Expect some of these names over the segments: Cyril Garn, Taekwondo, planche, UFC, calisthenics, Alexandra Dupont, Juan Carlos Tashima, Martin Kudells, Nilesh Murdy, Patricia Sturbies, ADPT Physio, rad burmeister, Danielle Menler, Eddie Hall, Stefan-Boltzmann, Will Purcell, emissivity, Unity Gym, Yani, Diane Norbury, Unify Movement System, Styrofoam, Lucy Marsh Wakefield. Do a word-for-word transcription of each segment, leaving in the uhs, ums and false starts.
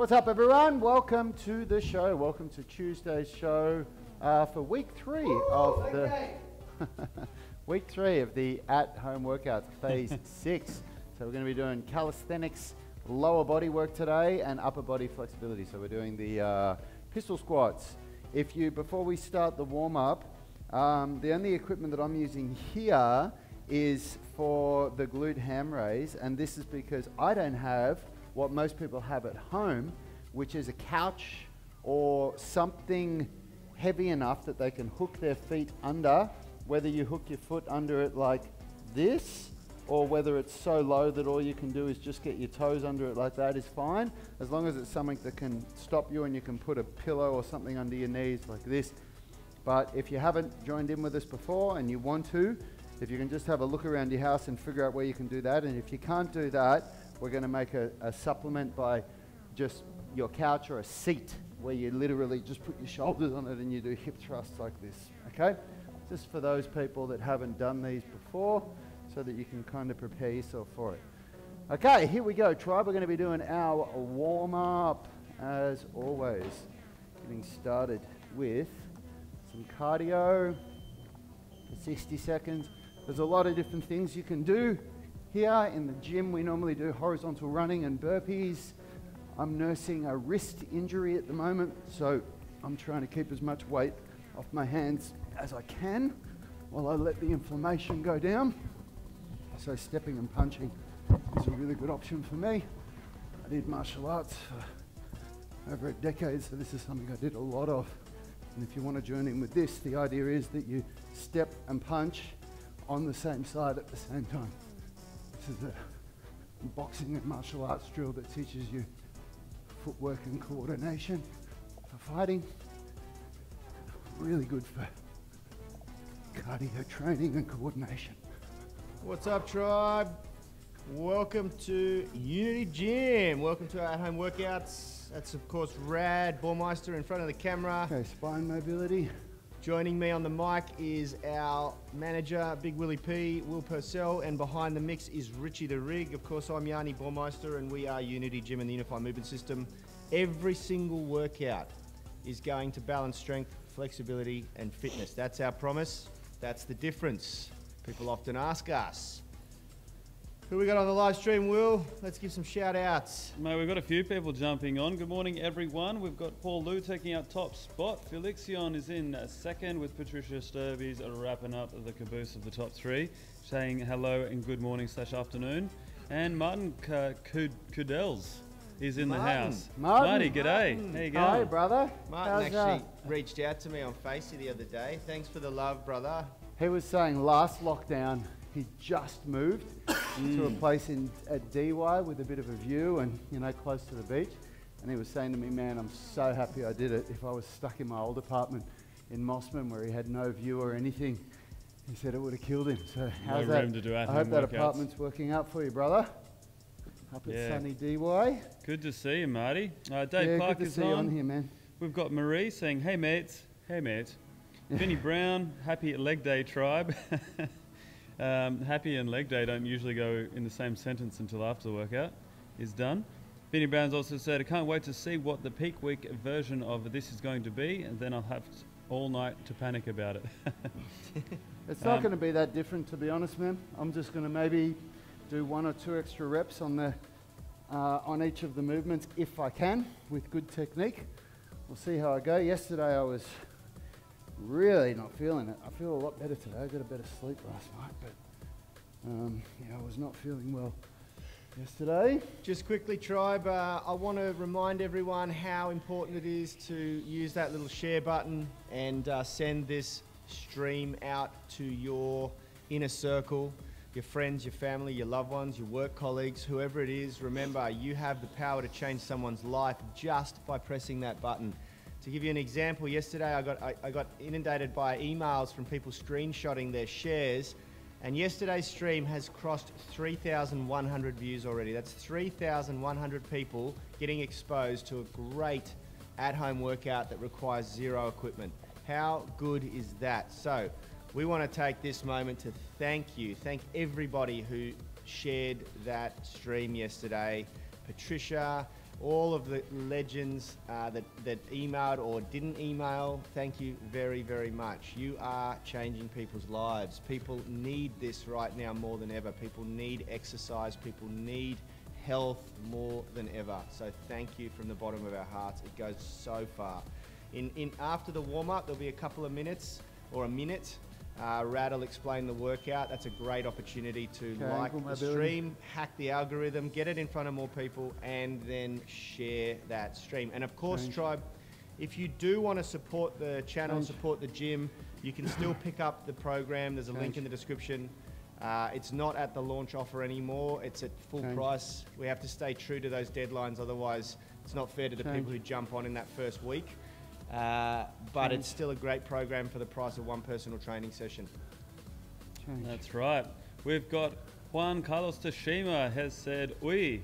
What's up, everyone? Welcome to the show. Welcome to Tuesday's show uh, for week three Ooh, of the week three of the at-home workouts, phase six. So we're going to be doing calisthenics, lower body work today, and upper body flexibility. So we're doing the uh, pistol squats. If you, before we start the warm-up, um, the only equipment that I'm using here is for the glute ham raise, and this is because I don't have what most people have at home, which is a couch or something heavy enough that they can hook their feet under, whether you hook your foot under it like this, or whether it's so low that all you can do is just get your toes under it like that is fine, as long as it's something that can stop you and you can put a pillow or something under your knees like this. But if you haven't joined in with us before and you want to, if you can just have a look around your house and figure out where you can do that, and if you can't do that, we're going to make a, a supplement by just your couch or a seat where you literally just put your shoulders on it and you do hip thrusts like this, okay? Just for those people that haven't done these before, so that you can kind of prepare yourself for it. Okay, here we go, tribe. We're going to be doing our warm-up, as always. Getting started with some cardio for sixty seconds. There's a lot of different things you can do. Here in the gym, we normally do horizontal running and burpees. I'm nursing a wrist injury at the moment, so I'm trying to keep as much weight off my hands as I can while I let the inflammation go down. So stepping and punching is a really good option for me. I did martial arts for over a decade, so this is something I did a lot of. And if you want to join in with this, the idea is that you step and punch on the same side at the same time. This is a boxing and martial arts drill that teaches you footwork and coordination for fighting. Really good for cardio training and coordination. What's up, tribe? Welcome to Unity Gym. Welcome to our at-home workouts. That's, of course, Rad Burmeister in front of the camera. Okay, spine mobility. Joining me on the mic is our manager, Big Willie P, Will Purcell, and behind the mix is Richie the Rig. Of course, I'm Yani Burmeister, and we are Unity Gym and the Unify Movement System. Every single workout is going to balance strength, flexibility, and fitness. That's our promise. That's the difference. People often ask us. Who we got on the live stream, Will? Let's give some shout outs. Mate, we've got a few people jumping on. Good morning, everyone. We've got Paul Liu taking out top spot. Felixion is in second, with Patricia Sturbies wrapping up the caboose of the top three, saying hello and good morning slash afternoon. And Martin Kudells is in Martin. the house. Martin, Marty, g'day. Martin. How you going? Hi, brother. Martin How's actually that? reached out to me on Facey the other day. Thanks for the love, brother. He was saying last lockdown, he just moved to a place in at D Y with a bit of a view and, you know, close to the beach. And he was saying to me, man, I'm so happy I did it. If I was stuck in my old apartment in Mossman where he had no view or anything, he said it would have killed him. So how's no that? Room to do I hope workouts. That apartment's working out for you, brother. Up at yeah. sunny D Y. Good to see you, Marty. Uh, Dave yeah, Park good to is see on. You on here, man. We've got Marie saying, hey, mates. Hey, mates. Vinnie Brown, happy leg day, tribe. Um, happy and leg day don't usually go in the same sentence until after the workout is done. Vinnie Brown's also said, I can't wait to see what the peak week version of this is going to be, and then I'll have all night to panic about it. It's not um, going to be that different, to be honest, man. I'm just going to maybe do one or two extra reps on, the, uh, on each of the movements, if I can, with good technique. We'll see how I go. Yesterday I was really not feeling it. I feel a lot better today. I got a better sleep last night, but um, yeah, I was not feeling well yesterday. Just quickly, tribe, uh, I want to remind everyone how important it is to use that little share button and uh, send this stream out to your inner circle, your friends, your family, your loved ones, your work colleagues, whoever it is. Remember, you have the power to change someone's life just by pressing that button. To give you an example, yesterday I got, I, I got inundated by emails from people screenshotting their shares, and yesterday's stream has crossed three thousand one hundred views already. That's three thousand one hundred people getting exposed to a great at-home workout that requires zero equipment. How good is that? So we want to take this moment to thank you. Thank everybody who shared that stream yesterday. Patricia, all of the legends uh, that, that emailed or didn't email, thank you very, very much. You are changing people's lives. People need this right now more than ever. People need exercise. People need health more than ever. So thank you from the bottom of our hearts. It goes so far. In, in after the warm-up, there'll be a couple of minutes or a minute. Uh, Rad will explain the workout. That's a great opportunity to okay, like the stream, hack the algorithm, get it in front of more people, and then share that stream. And of course, Change. Tribe, if you do want to support the channel, Change. support the gym, you can still pick up the program. There's a Change. link in the description. Uh, it's not at the launch offer anymore. It's at full Change. price. We have to stay true to those deadlines. Otherwise, it's not fair to the Change. people who jump on in that first week. Uh, but Change. it's still a great program for the price of one personal training session. Change. That's right. We've got Juan Carlos Tashima has said, Oi,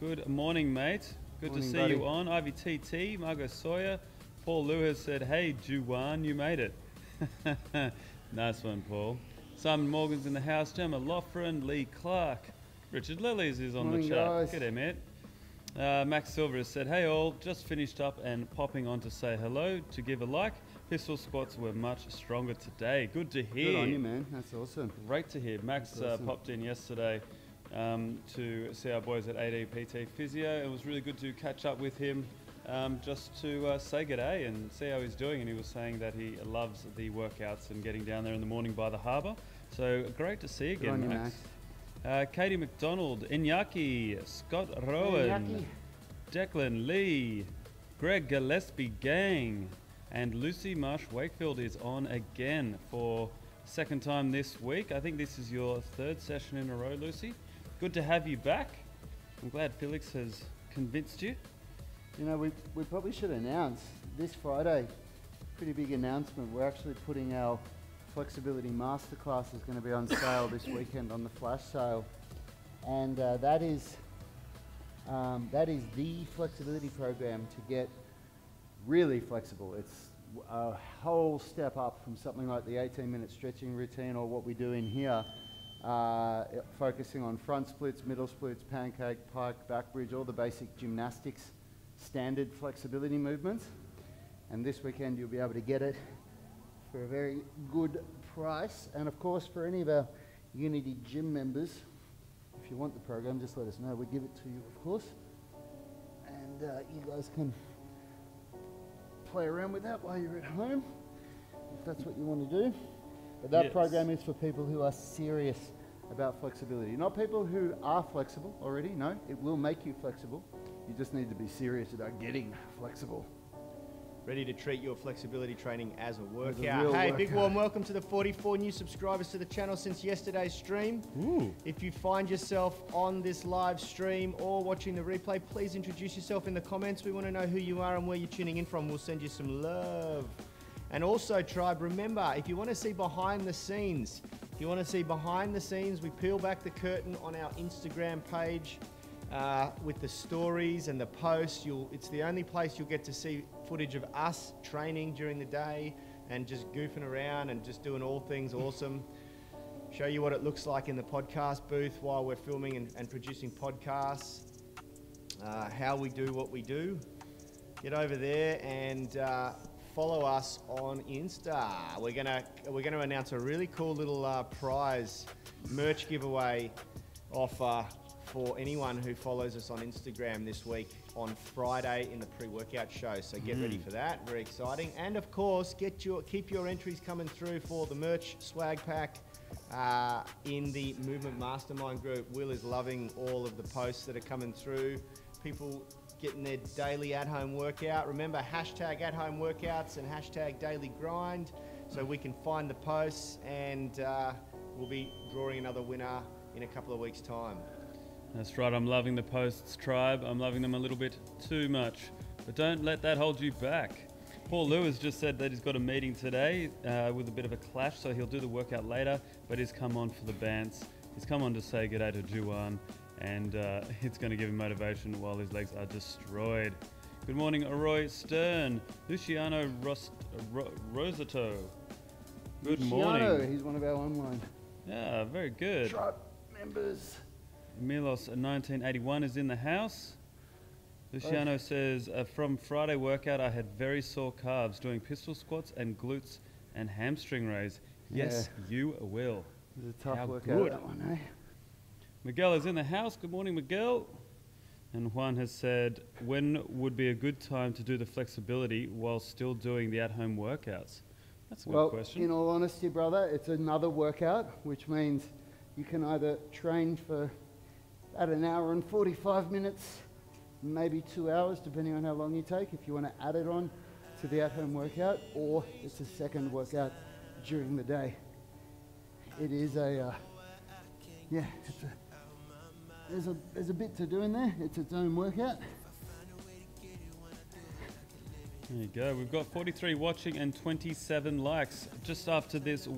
good morning, mate. Good morning, to see buddy. you on. Ivy T T, Margot Sawyer, Paul Liu has said, hey, Juwan, you made it. Nice one, Paul. Simon Morgan's in the house. Gemma Lofren, Lee Clark, Richard Lillies is on morning, the chat. Guys. Good day, mate. Uh, Max Silver has said, hey all, just finished up and popping on to say hello, to give a like. Pistol squats were much stronger today. Good to hear. Good on you, man. That's awesome. Great to hear. Max uh, awesome. popped in yesterday um, to see our boys at A D P T Physio. It was really good to catch up with him um, just to uh, say good day and see how he's doing. And he was saying that he loves the workouts and getting down there in the morning by the harbour. So great to see you again, Max. You, Max. Uh, Katie McDonald, Iñaki, Scott Rowan, Iñaki. Declan Lee, Greg Gillespie Gang, and Lucy Marsh Wakefield is on again for second time this week. I think this is your third session in a row, Lucy. Good to have you back. I'm glad Felix has convinced you. You know, we, we probably should announce this Friday, pretty big announcement. We're actually putting our Flexibility Masterclass is going to be on sale this weekend on the flash sale, and uh, that is um, that is the flexibility program to get really flexible. It's a whole step up from something like the eighteen minute stretching routine or what we do in here, uh, focusing on front splits, middle splits, pancake, pike, back bridge, all the basic gymnastics standard flexibility movements. And this weekend you'll be able to get it for a very good price. And of course, for any of our Unity Gym members, if you want the program, just let us know. We give it to you, of course. And uh, you guys can play around with that while you're at home, if that's what you want to do. But that yes. program is for people who are serious about flexibility. Not people who are flexible already, no. It will make you flexible. You just need to be serious about getting flexible. Ready to treat your flexibility training as a workout. A hey, workout. Big warm welcome to the forty-four new subscribers to the channel since yesterday's stream. Ooh. If you find yourself on this live stream or watching the replay, please introduce yourself in the comments. We want to know who you are and where you're tuning in from. We'll send you some love. And also, Tribe, remember, if you want to see behind the scenes, if you want to see behind the scenes, we peel back the curtain on our Instagram page. Uh, with the stories and the posts, you'll, it's the only place you'll get to see footage of us training during the day and just goofing around and just doing all things awesome. Show you what it looks like in the podcast booth while we're filming and, and producing podcasts, uh, how we do what we do. Get over there and uh, follow us on Insta. We're gonna, we're gonna announce a really cool little uh, prize merch giveaway offer for anyone who follows us on Instagram this week on Friday in the pre-workout show. So get mm. ready for that, very exciting. And of course, get your keep your entries coming through for the merch swag pack uh, in the Movement Mastermind group. Will is loving all of the posts that are coming through. People getting their daily at-home workout. Remember, hashtag at-home workouts and hashtag daily grind so we can find the posts, and uh, we'll be drawing another winner in a couple of weeks' time. That's right, I'm loving the posts, Tribe. I'm loving them a little bit too much. But don't let that hold you back. Paul Liu has just said that he's got a meeting today uh, with a bit of a clash, so he'll do the workout later, but he's come on for the bants. He's come on to say good day to Juwan, and uh, it's going to give him motivation while his legs are destroyed. Good morning, Roy Stern. Luciano Rost Ro Rosato. Good Luciano, morning. He's one of our online. Yeah, very good. Tribe members. Milos nineteen eighty-one is in the house. Luciano says, uh, from Friday workout, I had very sore calves doing pistol squats and glutes and hamstring raise. Yes, yeah. You will. It was a tough How workout, good. That one, eh? Miguel is in the house. Good morning, Miguel. And Juan has said, when would be a good time to do the flexibility while still doing the at-home workouts? That's a well, good question. In all honesty, brother, it's another workout, which means you can either train for at an hour and forty-five minutes, maybe two hours, depending on how long you take, if you want to add it on to the at-home workout, or it's a second workout during the day. It is a, uh, yeah, it's a, there's, a, there's a bit to do in there. It's its own workout. There you go. We've got forty-three watching and twenty-seven likes. Just after this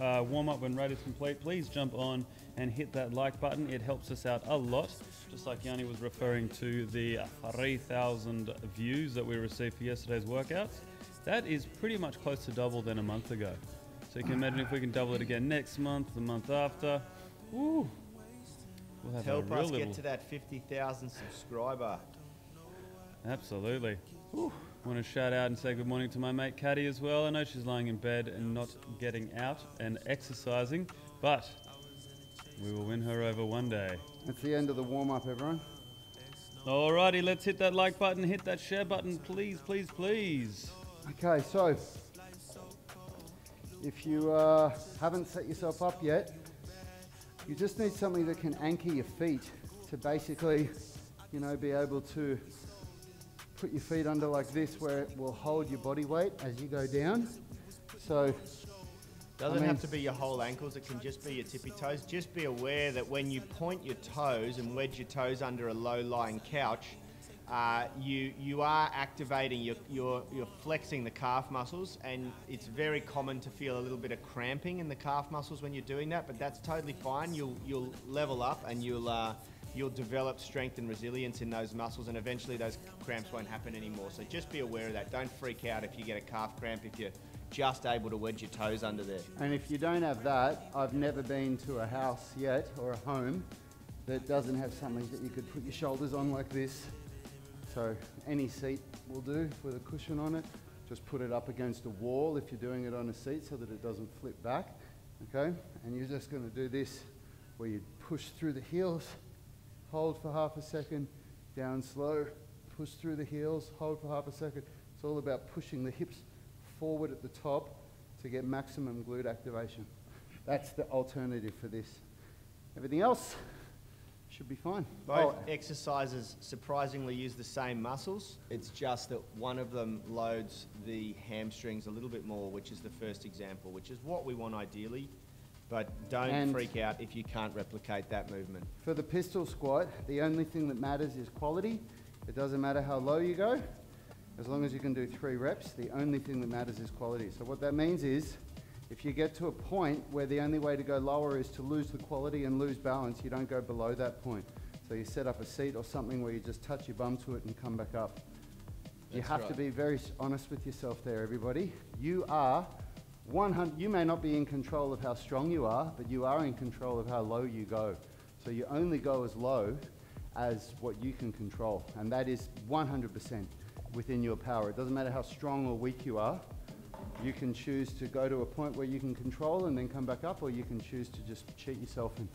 uh, warm-up, when Rad is complete, please jump on and hit that like button. It helps us out a lot. Just like Yani was referring to the three thousand views that we received for yesterday's workouts, that is pretty much close to double than a month ago. So you can imagine if we can double it again next month, the month after. Woo! We'll have help us get to that fifty thousand subscriber. Absolutely. Woo. I want to shout out and say good morning to my mate Caddy as well. I know she's lying in bed and not getting out and exercising, but we will win her over one day. That's the end of the warm-up, everyone. Alrighty, let's hit that like button, hit that share button, please, please, please. Okay, so if you uh, haven't set yourself up yet, you just need something that can anchor your feet to basically, you know, be able to put your feet under like this, where it will hold your body weight as you go down. So doesn't I mean, have to be your whole ankles, it can just be your tippy toes. Just be aware that when you point your toes and wedge your toes under a low-lying couch, uh, you you are activating, your, you're, you're flexing the calf muscles, and it's very common to feel a little bit of cramping in the calf muscles when you're doing that, but that's totally fine. You'll, you'll level up and you'll, uh, you'll develop strength and resilience in those muscles, and eventually those cramps won't happen anymore. So just be aware of that. Don't freak out if you get a calf cramp, if you're just able to wedge your toes under there. And if you don't have that, I've never been to a house yet or a home that doesn't have something that you could put your shoulders on like this. So any seat will do with a cushion on it. Just put it up against a wall if you're doing it on a seat so that it doesn't flip back, okay? And you're just gonna do this where you push through the heels, hold for half a second, down slow, push through the heels, hold for half a second. It's all about pushing the hips forward at the top to get maximum glute activation. That's the alternative for this. Everything else should be fine. Both oh. exercises surprisingly use the same muscles. It's just that one of them loads the hamstrings a little bit more, which is the first example, which is what we want ideally. But don't and freak out if you can't replicate that movement. For the pistol squat, the only thing that matters is quality. It doesn't matter how low you go. As long as you can do three reps, the only thing that matters is quality. So what that means is, if you get to a point where the only way to go lower is to lose the quality and lose balance, you don't go below that point. So you set up a seat or something where you just touch your bum to it and come back up. That's you have right. to be very honest with yourself there, everybody. You are one hundred, you may not be in control of how strong you are, but you are in control of how low you go. So you only go as low as what you can control, and that is one hundred percent. Within your power. It doesn't matter how strong or weak you are. You can choose to go to a point where you can control and then come back up, or you can choose to just cheat yourself and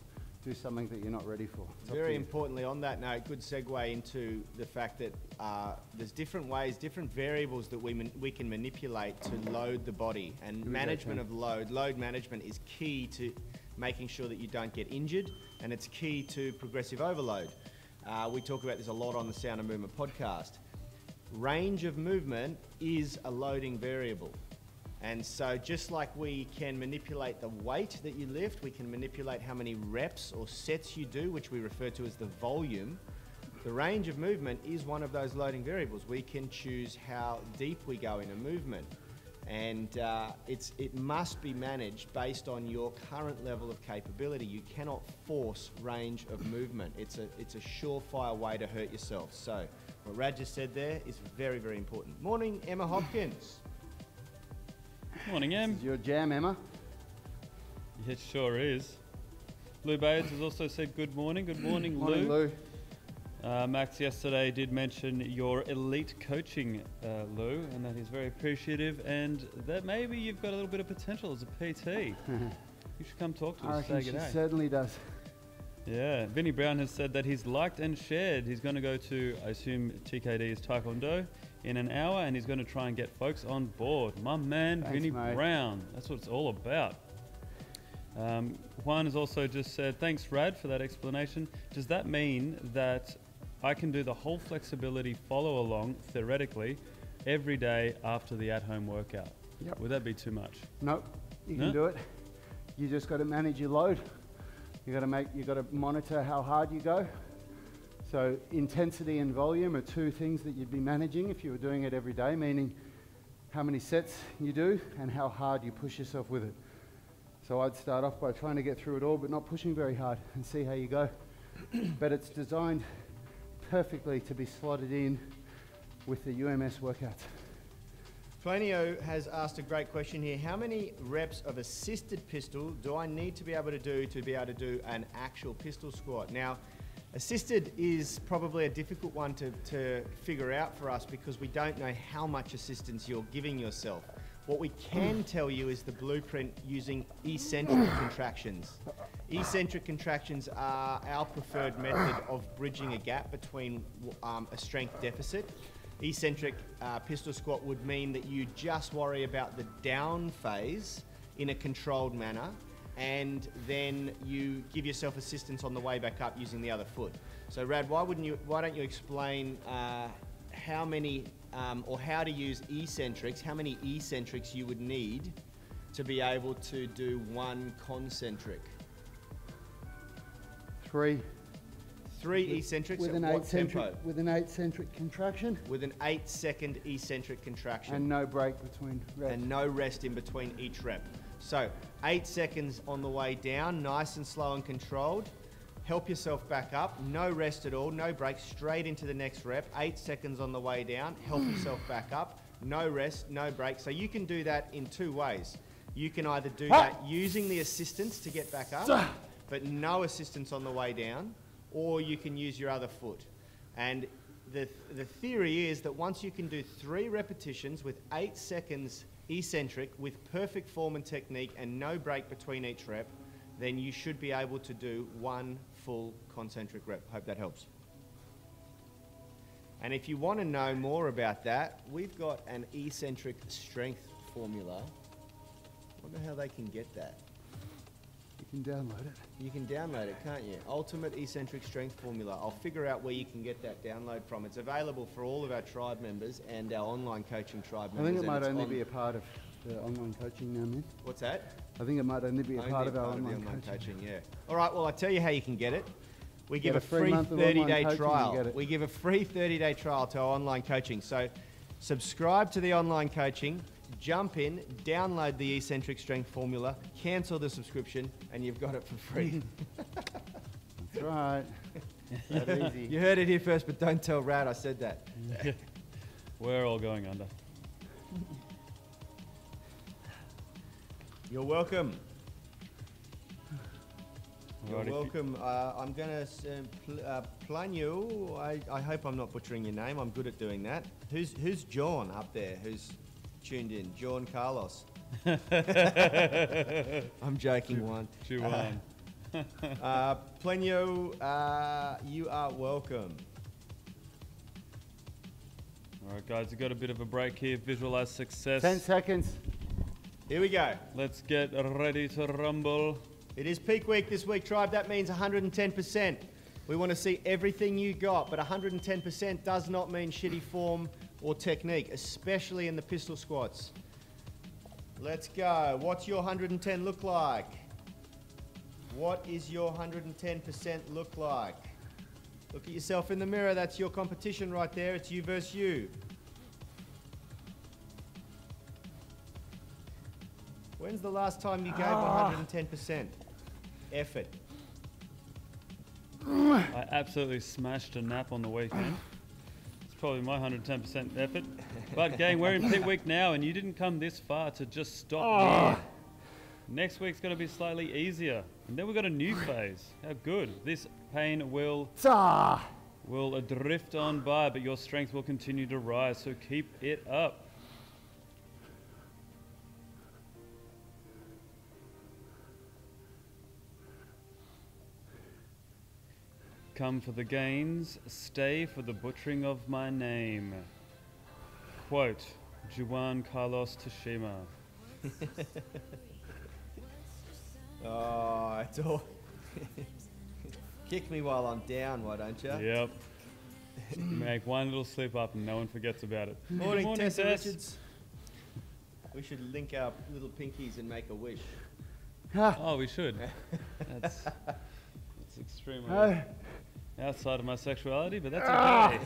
do something that you're not ready for. It's Very importantly on that note, good segue into the fact that uh, there's different ways, different variables that we, man we can manipulate to load the body, and management of load, load management is key to making sure that you don't get injured, and it's key to progressive overload. Uh, we talk about this a lot on the Sound of Movement podcast. Range of movement is a loading variable. And so just like we can manipulate the weight that you lift, we can manipulate how many reps or sets you do, which we refer to as the volume. The range of movement is one of those loading variables. We can choose how deep we go in a movement. And uh, it's, it must be managed based on your current level of capability. You cannot force range of movement. It's a, it's a surefire way to hurt yourself. So what Rad just said there is very, very important. Morning, Emma Hopkins. Morning, Em. This is your jam, Emma. It sure is. Lou Bayes has also said good morning. Good morning, Lou. Morning, Lou. Uh, Max yesterday did mention your elite coaching, uh, Lou, and that is very appreciative, and that maybe you've got a little bit of potential as a P T. You should come talk to us. I reckon she certainly does. Yeah, Vinnie Brown has said that he's liked and shared. He's going to go to, I assume T K D is Taekwondo, in an hour, and he's going to try and get folks on board. My man, Vinnie Brown. That's what it's all about. Um, Juan has also just said, thanks Rad for that explanation. Does that mean that I can do the whole flexibility follow along theoretically every day after the at-home workout? Yep. Would that be too much? Nope, you no? can do it. You just got to manage your load. You got to make, you got to monitor how hard you go. So intensity and volume are two things that you'd be managing if you were doing it every day, meaning how many sets you do and how hard you push yourself with it. So I'd start off by trying to get through it all, but not pushing very hard, and see how you go. But it's designed perfectly to be slotted in with the U M S workouts. Flanio has asked a great question here. How many reps of assisted pistol do I need to be able to do to be able to do an actual pistol squat? Now, assisted is probably a difficult one to, to figure out for us because we don't know how much assistance you're giving yourself. What we can tell you is the blueprint using eccentric contractions. Eccentric contractions are our preferred method of bridging a gap between um, a strength deficit. Eccentric uh, pistol squat would mean that you just worry about the down phase in a controlled manner, and then you give yourself assistance on the way back up using the other foot. So Rad, why wouldn't you? Why don't you explain uh, how many? Um, or how to use eccentrics, how many eccentrics you would need to be able to do one concentric? Three. Three with, eccentrics with an at what tempo? With an eight-centric contraction. With an eight-second eccentric contraction. And no break between reps. And no rest in between each rep. So eight seconds on the way down, nice and slow and controlled. Help yourself back up, no rest at all, no break, straight into the next rep, eight seconds on the way down, help yourself back up, no rest, no break. So you can do that in two ways. You can either do that using the assistance to get back up, but no assistance on the way down, or you can use your other foot. And the, the theory is that once you can do three repetitions with eight seconds eccentric, with perfect form and technique and no break between each rep, then you should be able to do one full concentric rep. Hope that helps. And if you want to know more about that, we've got an eccentric strength formula. I wonder how they can get that. You can download it. You can download it, can't you? Ultimate eccentric strength formula. I'll figure out where you can get that download from. It's available for all of our tribe members and our online coaching tribe members. I think it might only be a part of the online coaching now, man. What's that? I think it might only be a only part of our part online, of online coaching. coaching. Yeah. All right. Well, I tell you how you can get it. We give a, a free thirty-day trial. We give a free thirty-day trial to our online coaching. So, subscribe to the online coaching. Jump in, download the eccentric strength formula, cancel the subscription, and you've got it for free. That's right. That's easy. You heard it here first, but don't tell Rad I said that. Yeah. We're all going under. You're welcome. You're welcome. Uh, I'm gonna uh, uh, plan you. I, I hope I'm not butchering your name. I'm good at doing that. Who's who's John up there? Who's tuned in? John Carlos. I'm joking, Juan. Juan. Uh, uh, Plenio, uh, you are welcome. All right, guys, we've got a bit of a break here. Visualize success. Ten seconds. Here we go. Let's get ready to rumble. It is peak week this week, tribe. That means one hundred ten percent. We want to see everything you got, but one hundred ten percent does not mean shitty form or technique, especially in the pistol squats. Let's go. What's your one hundred ten look like? What is your one hundred ten percent look like? Look at yourself in the mirror. That's your competition right there. It's you versus you. When's the last time you gave ah. one hundred ten percent effort? I absolutely smashed a nap on the weekend. It's probably my one hundred ten percent effort. But gang, we're in peak week now, and you didn't come this far to just stop. Ah. Next week's going to be slightly easier. And then we've got a new phase. How good. This pain will... Ah. will drift on by, but your strength will continue to rise, so keep it up. Come for the gains, stay for the butchering of my name. Quote, Juan Carlos Tsushima. Oh, it's all... Kick me while I'm down, why don't you? Yep. Make one little slip up and no one forgets about it. Morning, Morning Tessa Tess. Richards. We should link our little pinkies and make a wish. Oh, we should. That's, that's extremely outside of my sexuality, but that's okay.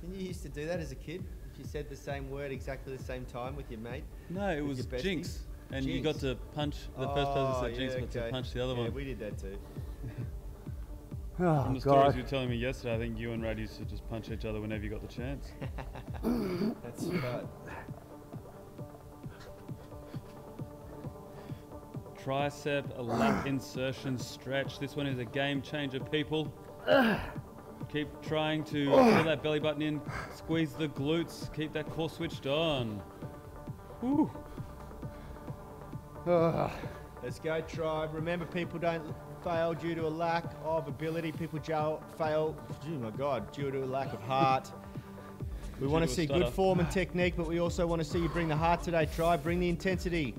Didn't you used to do that as a kid? You said the same word exactly the same time with your mate? No, it was jinx. And jinx. You got to punch, the oh, first person said jinx, yeah, got okay. to punch the other yeah, one. Yeah, we did that too. From the God. stories you were telling me yesterday, I think you and Rad used to just punch each other whenever you got the chance. That's right. Tricep, a lat insertion stretch. This one is a game changer, people. Keep trying to pull that belly button in, squeeze the glutes, keep that core switched on. Whew. Uh, Let's go, tribe. Remember, people don't fail due to a lack of ability. People jail, fail, oh my God, due to a lack of heart. We want to see good form and technique, but we also want to see you bring the heart today, tribe. Bring the intensity.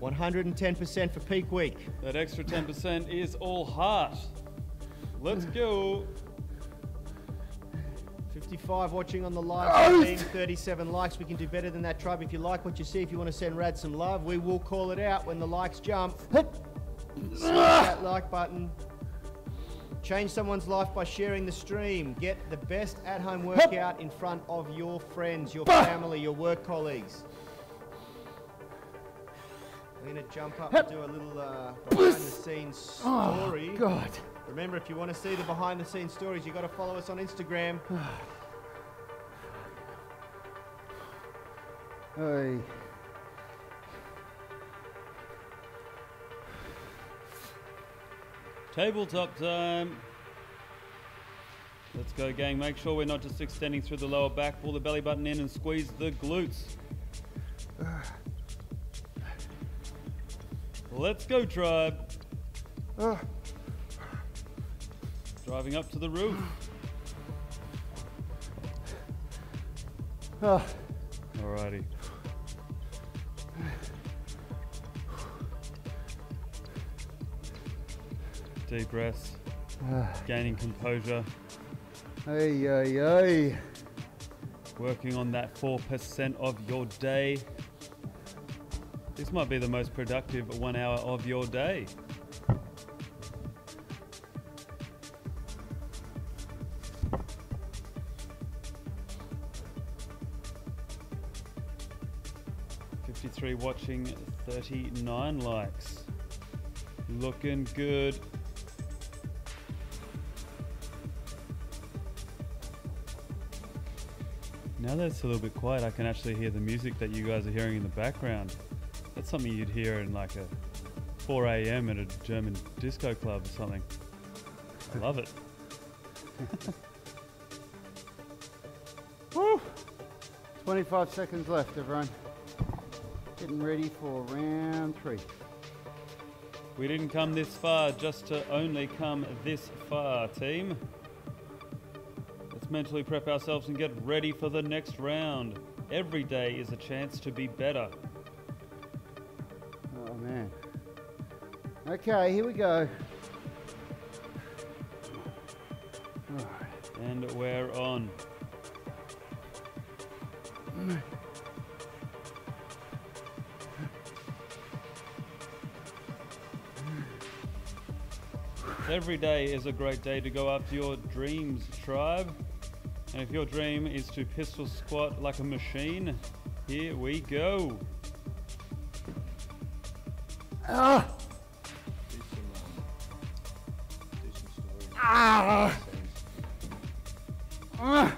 one hundred ten percent for peak week. That extra ten percent is all heart. Let's go. fifty-five watching on the live stream, thirty-seven likes. We can do better than that, tribe. If you like what you see, if you want to send Rad some love, we will call it out when the likes jump. Smash that like button. Change someone's life by sharing the stream. Get the best at-home workout in front of your friends, your family, your work colleagues. I'm going to jump up and do a little uh, behind-the-scenes story. Oh, God. Remember, if you want to see the behind-the-scenes stories, you've got to follow us on Instagram. Hey. Tabletop time. Let's go, gang. Make sure we're not just extending through the lower back. Pull the belly button in and squeeze the glutes. Let's go, tribe. Uh. Driving up to the roof. Oh. Alrighty. Deep breaths. Uh. Gaining composure. Ay, ay, ay. Working on that four percent of your day. This might be the most productive one hour of your day. fifty-three watching, thirty-nine likes. Looking good. Now that it's a little bit quiet, I can actually hear the music that you guys are hearing in the background. That's something you'd hear in like a four A M at a German disco club or something. I love it. Woo! twenty-five seconds left, everyone. Getting ready for round three. We didn't come this far just to only come this far, team. Let's mentally prep ourselves and get ready for the next round. Every day is a chance to be better. Oh man. Okay, here we go. All right. And we're on. Every day is a great day to go after your dreams, tribe. And if your dream is to pistol squat like a machine, here we go. Ah. Do some, um, do some stories. Ah. Ah.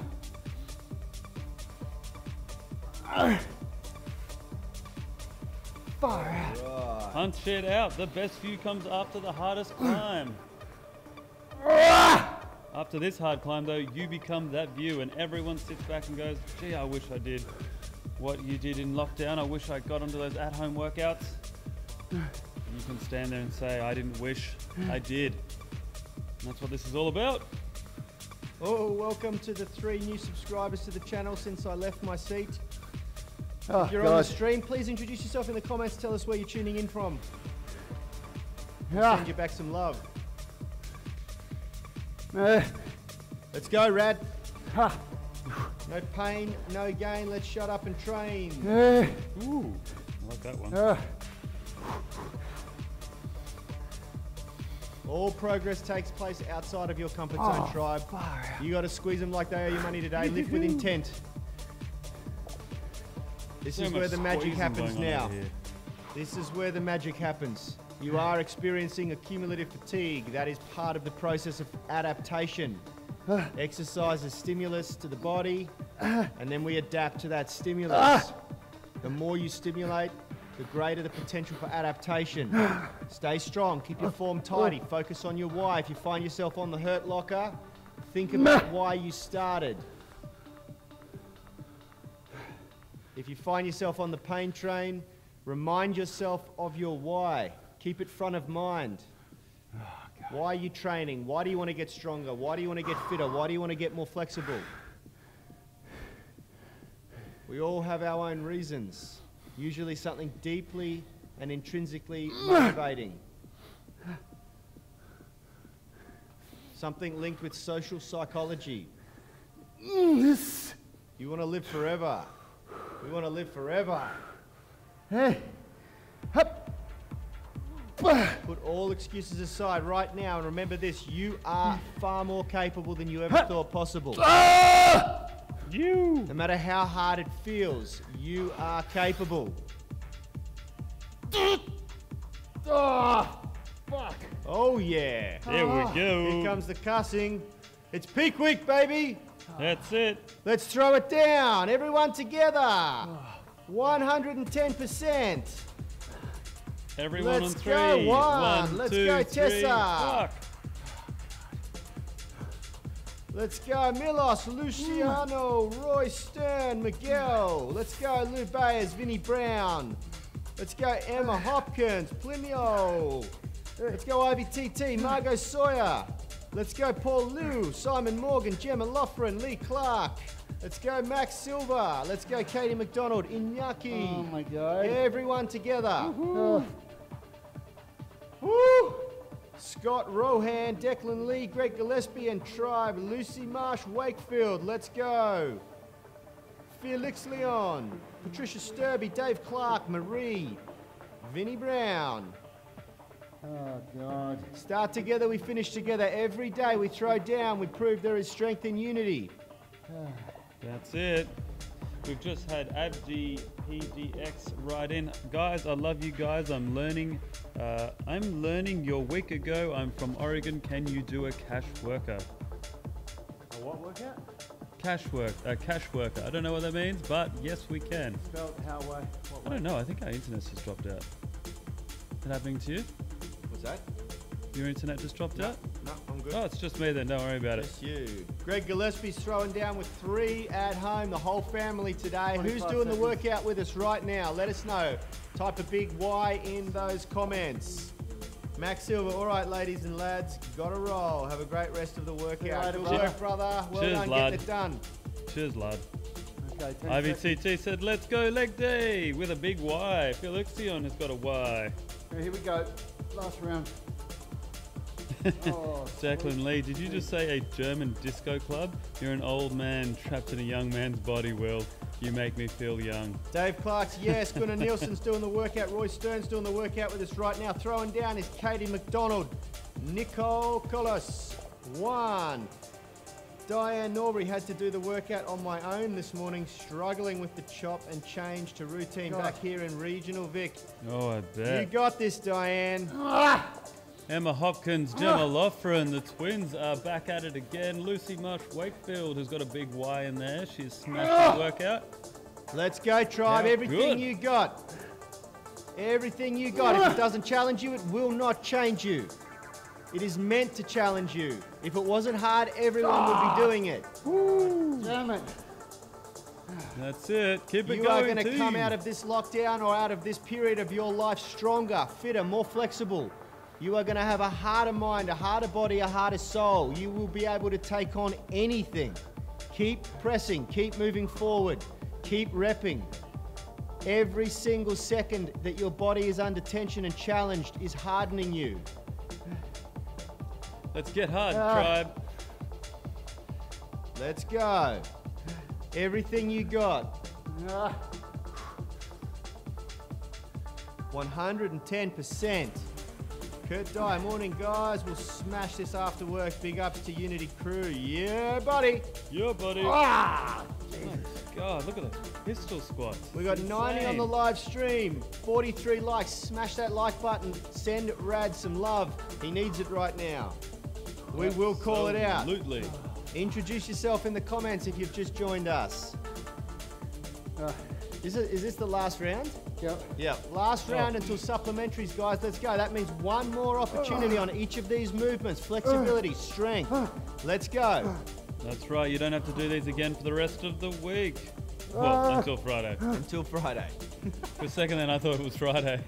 Ah. Far out. Hunt shit out. The best view comes after the hardest climb. After this hard climb though, you become that view and everyone sits back and goes, gee, I wish I did what you did in lockdown. I wish I got onto those at-home workouts. You can stand there and say, I didn't wish, I did. And that's what this is all about. Oh, welcome to the three new subscribers to the channel since I left my seat. Oh, if you're God. on the stream, please introduce yourself in the comments. Tell us where you're tuning in from. We'll ah. send you back some love. Uh. Let's go, Rad. Ah. No pain, no gain. Let's shut up and train. Uh. Ooh, I like that one. Uh. All progress takes place outside of your comfort zone, oh, tribe. You got to squeeze them like they owe you money today. Lift with intent. This so is where the magic happens now. This is where the magic happens. You are experiencing accumulative fatigue. That is part of the process of adaptation. Exercise is stimulus to the body, and then we adapt to that stimulus. The more you stimulate, the greater the potential for adaptation. Stay strong, keep your form tidy, focus on your why. If you find yourself on the hurt locker, think about why you started. If you find yourself on the pain train, remind yourself of your why. Keep it front of mind. Oh, why are you training? Why do you want to get stronger? Why do you want to get fitter? Why do you want to get more flexible? We all have our own reasons. Usually something deeply and intrinsically motivating. Something linked with social psychology. You want to live forever. We want to live forever. Hey. Hup. Put all excuses aside right now and remember this, you are far more capable than you ever thought possible. Ah! You. No matter how hard it feels, you are capable. Oh, fuck. Oh yeah. There we go. Here comes the cussing. It's peak week, baby. That's it. Let's throw it down. Everyone together. one hundred ten percent. Everyone Let's on three. Go. One. One, Let's two, go, Tessa. Three. Fuck. Let's go, Milos, Luciano, Roy Stern, Miguel. Let's go, Lou Bayers, Vinnie Brown. Let's go, Emma Hopkins, Plimio. Let's go, Ivy T T, Margot Sawyer. Let's go, Paul Liu, Simon Morgan, Gemma Loughran, Lee Clark. Let's go, Max Silva. Let's go, Katie McDonald, Iñaki. Oh my God. Everyone together. Woo-hoo. Oh. Woo. Scott Rohan, Declan Lee, Greg Gillespie and Tribe, Lucy Marsh, Wakefield, let's go. Felix Leon, Patricia Sturby, Dave Clark, Marie, Vinnie Brown. Oh God. Start together, we finish together. Every day we throw down, we prove there is strength in unity. That's it. We've just had A D P P D X right in. Guys, I love you guys. I'm learning. Uh, I'm learning your week ago. I'm from Oregon. Can you do a cash worker? A what workout? Cash work. A cash worker. I don't know what that means, but yes, we can. Spelled how way? What way? I don't know. I think our internet just dropped out. Is that happening to you? What's that? Your internet just dropped no, out? No, I'm good. Oh, it's just me then. Don't worry about it. It's you. Greg Gillespie's throwing down with three at home, the whole family today. Who's doing seconds. the workout with us right now? Let us know. Type a big Y in those comments. Max Silver, all right, ladies and lads, gotta roll. Have a great rest of the workout. Good work, brother. Well Cheers, done lad. Getting it done. Cheers, lad. Okay, I V T T said, let's go leg day with a big Y. Felixion has got a Y. Here we go. Last round. Oh, Jacqueline Lee, did you just say a German disco club? You're an old man trapped in a young man's body, Will. You make me feel young. Dave Clark's, yes. Gunnar Nielsen's doing the workout. Roy Stern's doing the workout with us right now. Throwing down is Katie McDonald. Nicole Collis. One. Diane Norbury had to do the workout on my own this morning, struggling with the chop and change to routine God. back here in regional Vic. Oh, I bet. You got this, Diane. Ah! Emma Hopkins, Gemma Loughran, the twins are back at it again. Lucy Marsh Wakefield has got a big Y in there. She's smashed the workout. Let's go, Tribe. Now, Everything good. you got. Everything you got. If it doesn't challenge you, it will not change you. It is meant to challenge you. If it wasn't hard, everyone ah. would be doing it. Woo. Damn it. That's it. Keep it you going. You are going to come out of this lockdown or out of this period of your life stronger, fitter, more flexible. You are going to have a harder mind, a harder body, a harder soul. You will be able to take on anything. Keep pressing, keep moving forward, keep repping. Every single second that your body is under tension and challenged is hardening you. Let's get hard, ah. tribe. Let's go. Everything you got. one hundred ten percent. Kurt Dye, morning guys. We'll smash this after work. Big ups to Unity Crew. Yeah, buddy. Yeah, buddy. Ah, Jesus. God, look at those pistol squats. We got ninety on the live stream. forty-three likes. Smash that like button. Send Rad some love. He needs it right now. We will call it out. Absolutely. Introduce yourself in the comments if you've just joined us. Uh. Is, it, is this the last round? Yep. Yeah. Last round oh. until supplementaries, guys. Let's go. That means one more opportunity uh, on each of these movements. Flexibility, uh, strength. Uh, Let's go. That's right. You don't have to do these again for the rest of the week. Uh, well, until Friday. Uh, until Friday. For a second then, I thought it was Friday.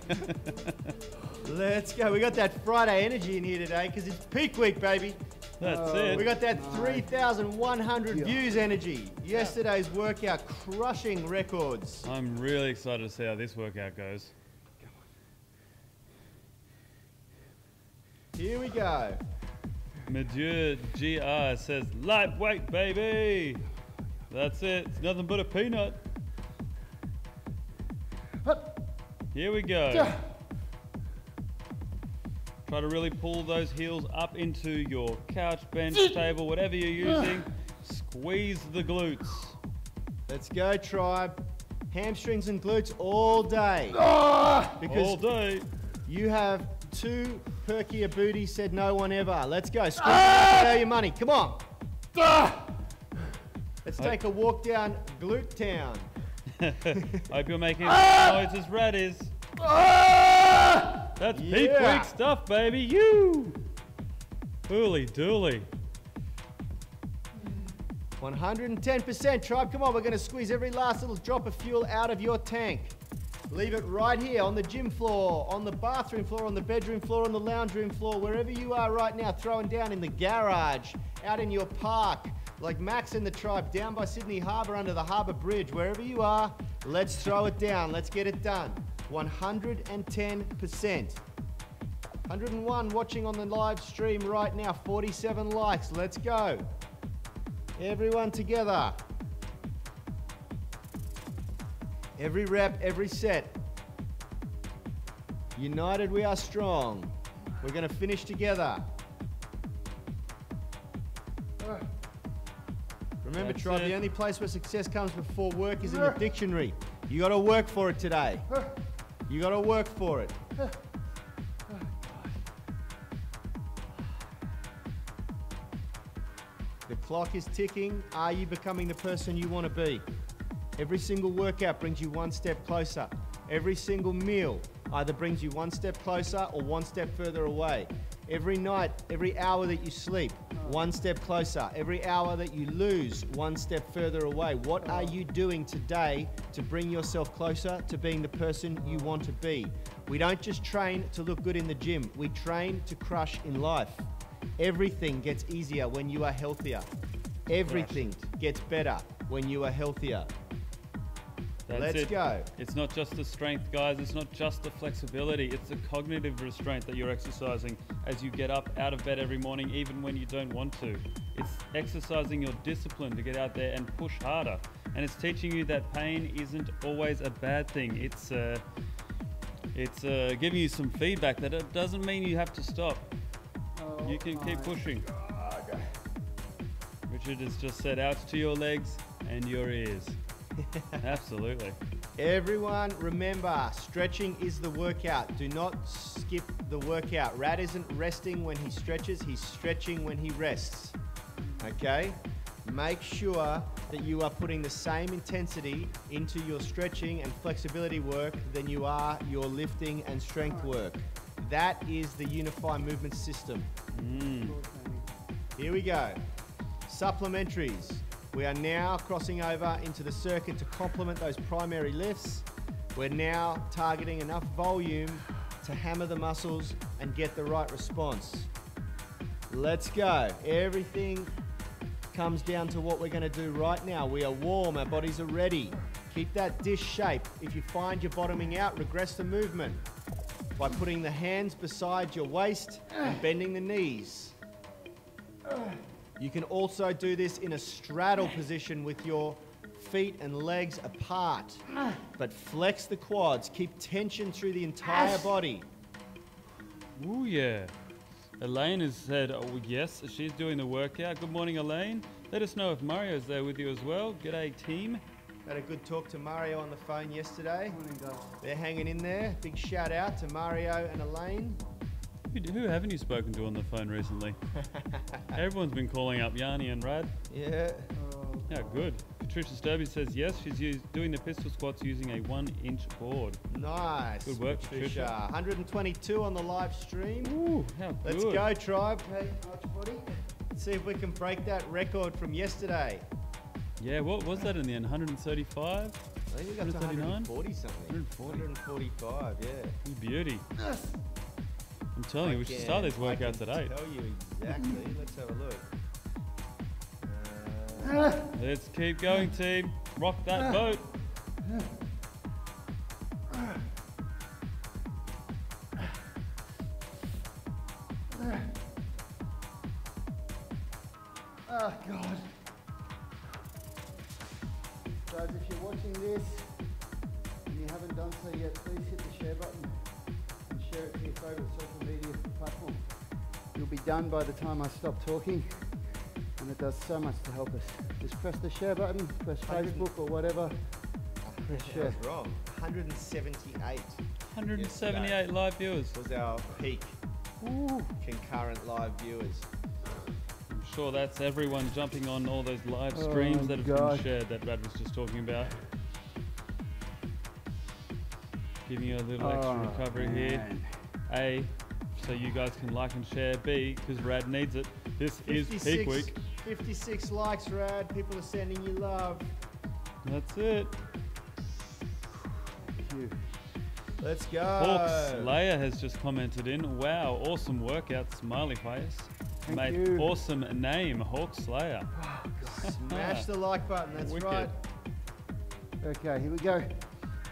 Let's go. We got that Friday energy in here today because it's peak week, baby. That's oh, it. We got that three thousand one hundred views energy. Yesterday's workout crushing records. I'm really excited to see how this workout goes. Come on. Here we go. Madure G R says, lightweight, baby. That's it. It's nothing but a peanut. Hup. Here we go. Ja. Try to really pull those heels up into your couch, bench, table, whatever you're using. Squeeze the glutes. Let's go, tribe. Hamstrings and glutes all day. Ah, because all day. You have two perkier booties, said no one ever. Let's go. Squeeze ah. out your money. Come on. Ah. Let's I take a walk down Glute Town. Hope you're making as ah. much noise as Rad is. Ah. That's yeah. peak week stuff, baby. You. Holy dooly. one hundred ten percent, tribe. Come on, we're going to squeeze every last little drop of fuel out of your tank. Leave it right here on the gym floor, on the bathroom floor, on the bedroom floor, on the lounge room floor, wherever you are right now, throwing down in the garage, out in your park, like Max and the tribe, down by Sydney Harbour, under the Harbour Bridge, wherever you are, let's throw it down. Let's get it done. one hundred ten percent. one hundred one watching on the live stream right now. forty-seven likes. Let's go. Everyone together. Every rep, every set. United we are strong. We're going to finish together. Remember, That's tribe, it. the only place where success comes before work is in the dictionary. You got to work for it today. You got to work for it. The clock is ticking. Are you becoming the person you want to be? Every single workout brings you one step closer. Every single meal either brings you one step closer or one step further away. Every night, every hour that you sleep, one step closer. Every hour that you lose, one step further away. What are you doing today to bring yourself closer to being the person you want to be? We don't just train to look good in the gym. We train to crush in life. Everything gets easier when you are healthier. Everything gets better when you are healthier. That's Let's it. go. It's not just the strength, guys. It's not just the flexibility. It's the cognitive restraint that you're exercising as you get up out of bed every morning, even when you don't want to. It's exercising your discipline to get out there and push harder. And it's teaching you that pain isn't always a bad thing. It's uh, it's uh, giving you some feedback that it doesn't mean you have to stop. Oh, you can keep pushing. God. Richard has just said, ouch to your legs and your ears. Absolutely. Everyone remember, stretching is the workout. Do not skip the workout. Rad isn't resting when he stretches, he's stretching when he rests. Okay? Make sure that you are putting the same intensity into your stretching and flexibility work than you are your lifting and strength work. and that is the Unify Movement System. Mm. Here we go. Supplementaries. We are now crossing over into the circuit to complement those primary lifts. We're now targeting enough volume to hammer the muscles and get the right response. Let's go. Everything comes down to what we're going to do right now. We are warm, our bodies are ready. Keep that disc shape. If you find you're bottoming out, regress the movement by putting the hands beside your waist and bending the knees. You can also do this in a straddle position with your feet and legs apart, but flex the quads. Keep tension through the entire body. Ooh, yeah. Elaine has said, oh, yes, she's doing the workout. Good morning, Elaine. Let us know if Mario's there with you as well. G'day, team. Had a good talk to Mario on the phone yesterday. Morning, guys. They're hanging in there. Big shout out to Mario and Elaine. Who, who haven't you spoken to on the phone recently? Everyone's been calling up Yani and Rad. Yeah. Oh, yeah, good. Patricia Sturby says yes, she's used, doing the pistol squats using a one inch board. Nice. Good work, Patricia. Patricia. one hundred twenty-two on the live stream. Ooh, how good. Let's go, tribe. Hey, everybody. Let's see if we can break that record from yesterday. Yeah, what was that in the end? one hundred thirty-five? I think we got one forty something. one forty. one forty-five, yeah. Beauty. Yes. I'm telling I you, we should start this workout at eight. I can tell you exactly. Let's have a look. Uh, Let's keep going, team. Rock that boat. Oh, God. Guys, if you're watching this and you haven't done so yet, please hit the share button and share it to your favourite social media platform. You'll be done by the time I stop talking, and it does so much to help us. Just press the share button, press Facebook or whatever. Press share. That was wrong. one hundred seventy-eight. one hundred seventy-eight live viewers. Was our peak. Ooh. Concurrent live viewers. Sure, that's everyone jumping on all those live streams oh that have God. been shared that Rad was just talking about. Giving you a little oh extra recovery man. here. A, so you guys can like and share. B, because Rad needs it. This is peak week. fifty-six likes, Rad. People are sending you love. That's it. Thank you. Let's go. Hawk Slayer has just commented in. Wow, awesome workout, smiley face. Thank Mate, you. Awesome name, Hawk Slayer. Oh, smash the like button, that's Wicked. right. Okay, here we go.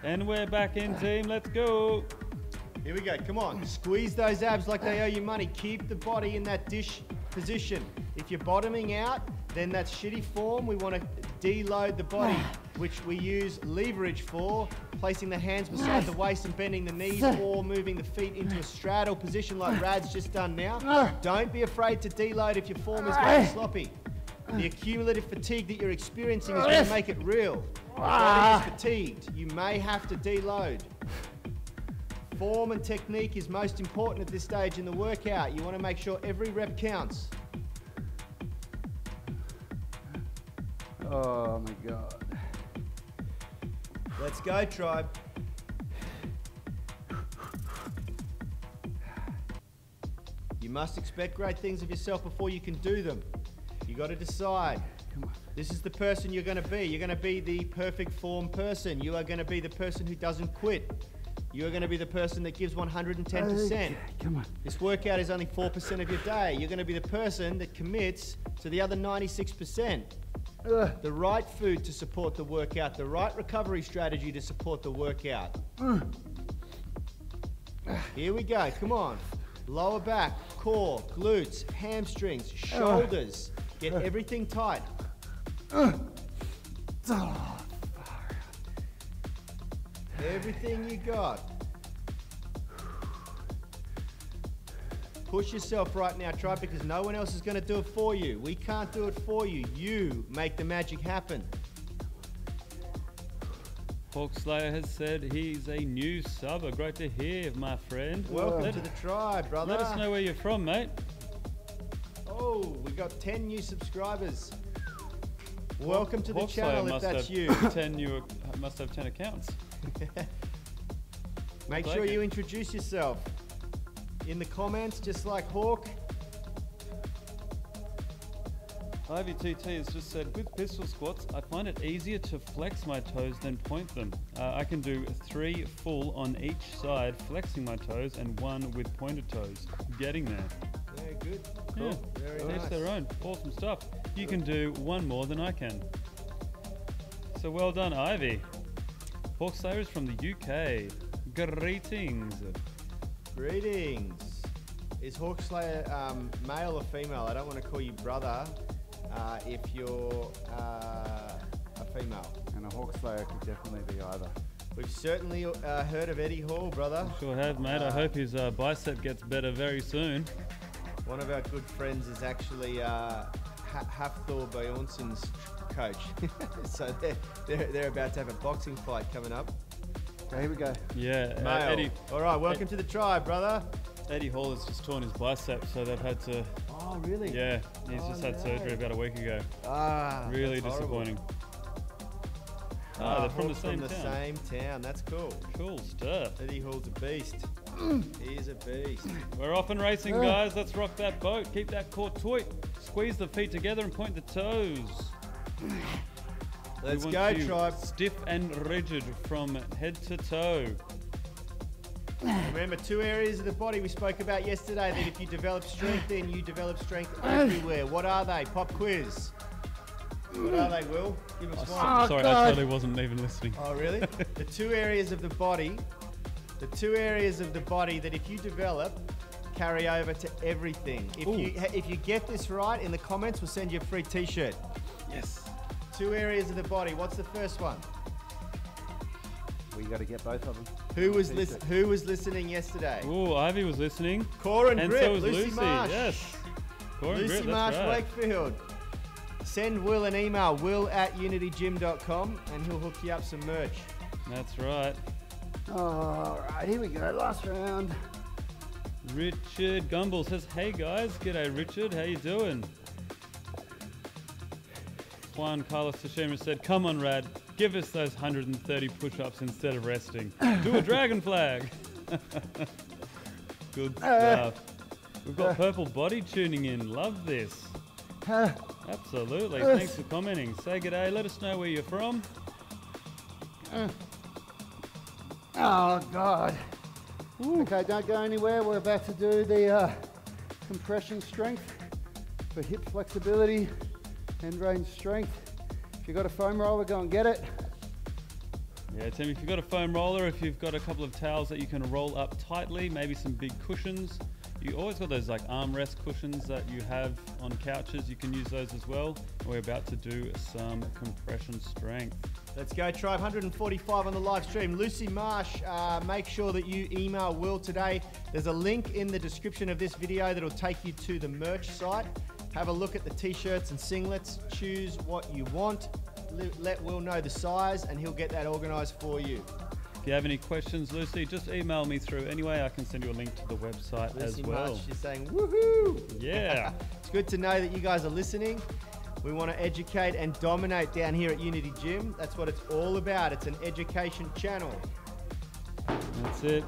And we're back in, team, let's go. Here we go, come on. Squeeze those abs like they owe you money. Keep the body in that dish position. If you're bottoming out, then that's shitty form. We want to deload the body, which we use leverage for, placing the hands beside the waist and bending the knees or moving the feet into a straddle position like Rad's just done now. Don't be afraid to deload if your form is getting sloppy. The accumulative fatigue that you're experiencing is going to make it real. Your body is fatigued. You may have to deload. Form and technique is most important at this stage in the workout. You want to make sure every rep counts. Oh my God. Let's go, tribe. You must expect great things of yourself before you can do them. You got to decide. Come on. This is the person you're going to be. You're going to be the perfect form person. You are going to be the person who doesn't quit. You are going to be the person that gives one hundred ten percent. Okay. Come on. This workout is only four percent of your day. You're going to be the person that commits to the other ninety-six percent. The right food to support the workout, the right recovery strategy to support the workout. Here we go, come on. Lower back, core, glutes, hamstrings, shoulders. Get everything tight. Everything you got. Push yourself right now, try, because no one else is going to do it for you. We can't do it for you. You make the magic happen. Hawkslayer has said he's a new subber. Great to hear, my friend. Welcome Let to the tribe, brother. Let us know where you're from, mate. Oh, we got ten new subscribers. Welcome to Hawk the channel Slayer if that's you. ten new, must have ten accounts. Make I'll sure you it. introduce yourself. in the comments, just like Hawk. I V T T has just said, with pistol squats, I find it easier to flex my toes than point them. Uh, I can do three full on each side, flexing my toes, and one with pointed toes. Getting there. Very good. Cool. Yeah. Very nice. Each their own. Awesome stuff. You can do one more than I can. So well done, Ivy. Hawk Slayer is from the U K. Greetings. Greetings. Is Hawk Slayer um, male or female? I don't want to call you brother. Uh, if you're uh, a female. And a Hawk Slayer could definitely be either. We've certainly uh, heard of Eddie Hall, brother. Sure have, mate. Uh, I hope his uh, bicep gets better very soon. One of our good friends is actually uh, ha Hafthor Bjornsson's coach. So they're, they're, they're about to have a boxing fight coming up. Okay, here we go. Yeah, uh, Eddie. All right, welcome Ed to the tribe, brother. Eddie Hall has just torn his bicep, so they've had to... Oh, really? Yeah, he's oh, just had no. surgery about a week ago. Ah, really disappointing. Ah, ah, they're from the same from town. the same town, that's cool. Cool stuff. Eddie Hall's a beast. He is a beast. We're off and racing, guys. Let's rock that boat. Keep that core tight. Squeeze the feet together and point the toes. Let's go, tribe. Stiff and rigid from head to toe. Remember, two areas of the body we spoke about yesterday that if you develop strength, then you develop strength everywhere. What are they? Pop quiz. What are they, Will? Give us oh, one. Oh, sorry, God. I totally wasn't even listening. Oh, really? The two areas of the body, the two areas of the body that if you develop, carry over to everything. If Ooh. you if you get this right, in the comments, we'll send you a free T-shirt. Yes. Two areas of the body. What's the first one? We got to get both of them. Who was listen? Who was listening yesterday? Ooh, Ivy was listening. Core and, and grip. So was Lucy, Lucy Marsh. Yes. Core Lucy and grip, Marsh right. Wakefield. Send Will an email. Will at unity gym dot com, and he'll hook you up some merch. That's right. All right, here we go. Last round. Richard Gumbel says, "Hey guys, g'day Richard. How you doing?" Juan Carlos Tashima said, "Come on, Rad. Give us those one hundred thirty push-ups instead of resting. Do a dragon flag." Good stuff. We've got Purple Body tuning in. Love this. Absolutely. Thanks for commenting. Say good day. Let us know where you're from. Oh, God. Ooh. Okay, don't go anywhere. We're about to do the uh, compression strength for hip flexibility and range strength. If you've got a foam roller, go and get it. Yeah, Tim, if you've got a foam roller, if you've got a couple of towels that you can roll up tightly, maybe some big cushions. You always got those like armrest cushions that you have on couches. You can use those as well. We're about to do some compression strength. Let's go, tribe. one hundred forty-five on the live stream. Lucy Marsh, uh, make sure that you email Will today. There's a link in the description of this video that'll take you to the merch site. Have a look at the t-shirts and singlets, choose what you want, let Will know the size, and he'll get that organised for you. If you have any questions, Lucy, just email me through anyway. I can send you a link to the website Lucy as well. March, she's saying, woohoo! Yeah. It's good to know that you guys are listening. We want to educate and dominate down here at Unity Gym. That's what it's all about. It's an education channel. That's it.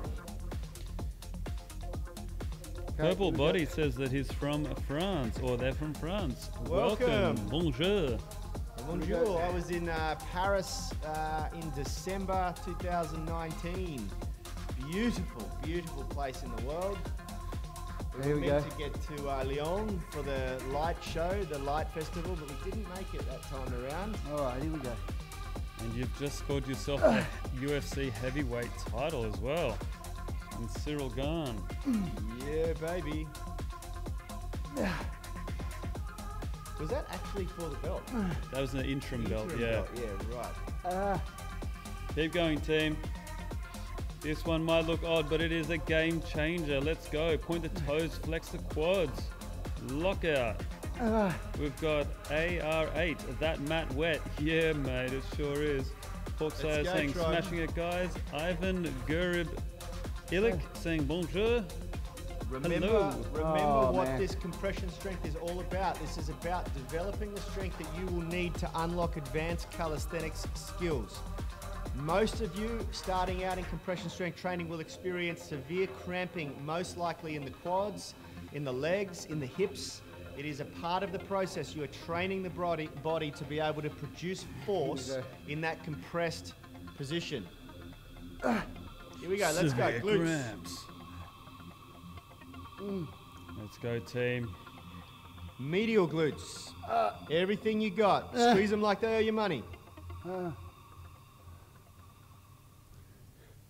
Purple Body says that he's from France, or they're from France. Welcome. Welcome. Bonjour. Bonjour. I was in uh, Paris uh, in December two thousand nineteen. Beautiful, beautiful place in the world. We were meant to get to uh, Lyon for the light show, the light festival, but we didn't make it that time around. All right, here we go. And you've just scored yourself a U F C heavyweight title as well. And Cyril Garn. Yeah, baby. Was that actually for the belt? That was an interim, interim belt, yeah. Belt. Yeah, right. Uh, Keep going, team. This one might look odd, but it is a game changer. Let's go. Point the toes, flex the quads. Lockout. Uh, We've got A R eight, that mat wet. Yeah, mate, it sure is. Hawksire saying, tribe. Smashing it, guys. Ivan Gurib Illich saying bonjour. Remember, Hello. remember oh, what man. this compression strength is all about. This is about developing the strength that you will need to unlock advanced calisthenics skills. Most of you starting out in compression strength training will experience severe cramping, most likely in the quads, in the legs, in the hips. It is a part of the process. You are training the body, body to be able to produce force in that compressed position. Here we go, let's go, glutes. Mm. Let's go, team. Medial glutes. Uh, Everything you got. Uh, Squeeze them like they owe you money. Uh,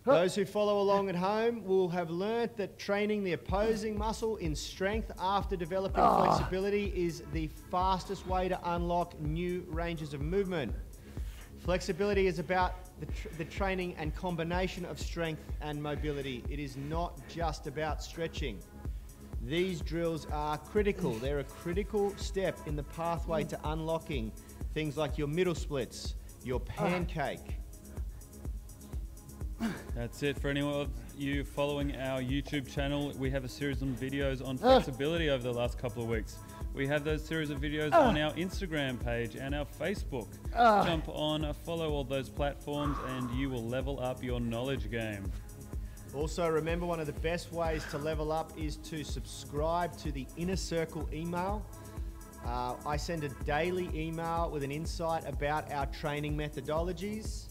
Those who follow along at home will have learnt that training the opposing muscle in strength after developing oh. flexibility is the fastest way to unlock new ranges of movement. Flexibility is about the, tr the training and combination of strength and mobility. It is not just about stretching. These drills are critical. They're a critical step in the pathway to unlocking things like your middle splits, your pancake. That's it. For any of you following our YouTube channel, we have a series of videos on flexibility over the last couple of weeks. We have those series of videos on our Instagram page and our Facebook. Jump on, follow all those platforms, and you will level up your knowledge game. Also, remember, one of the best ways to level up is to subscribe to the Inner Circle email. Uh, I send a daily email with an insight about our training methodologies,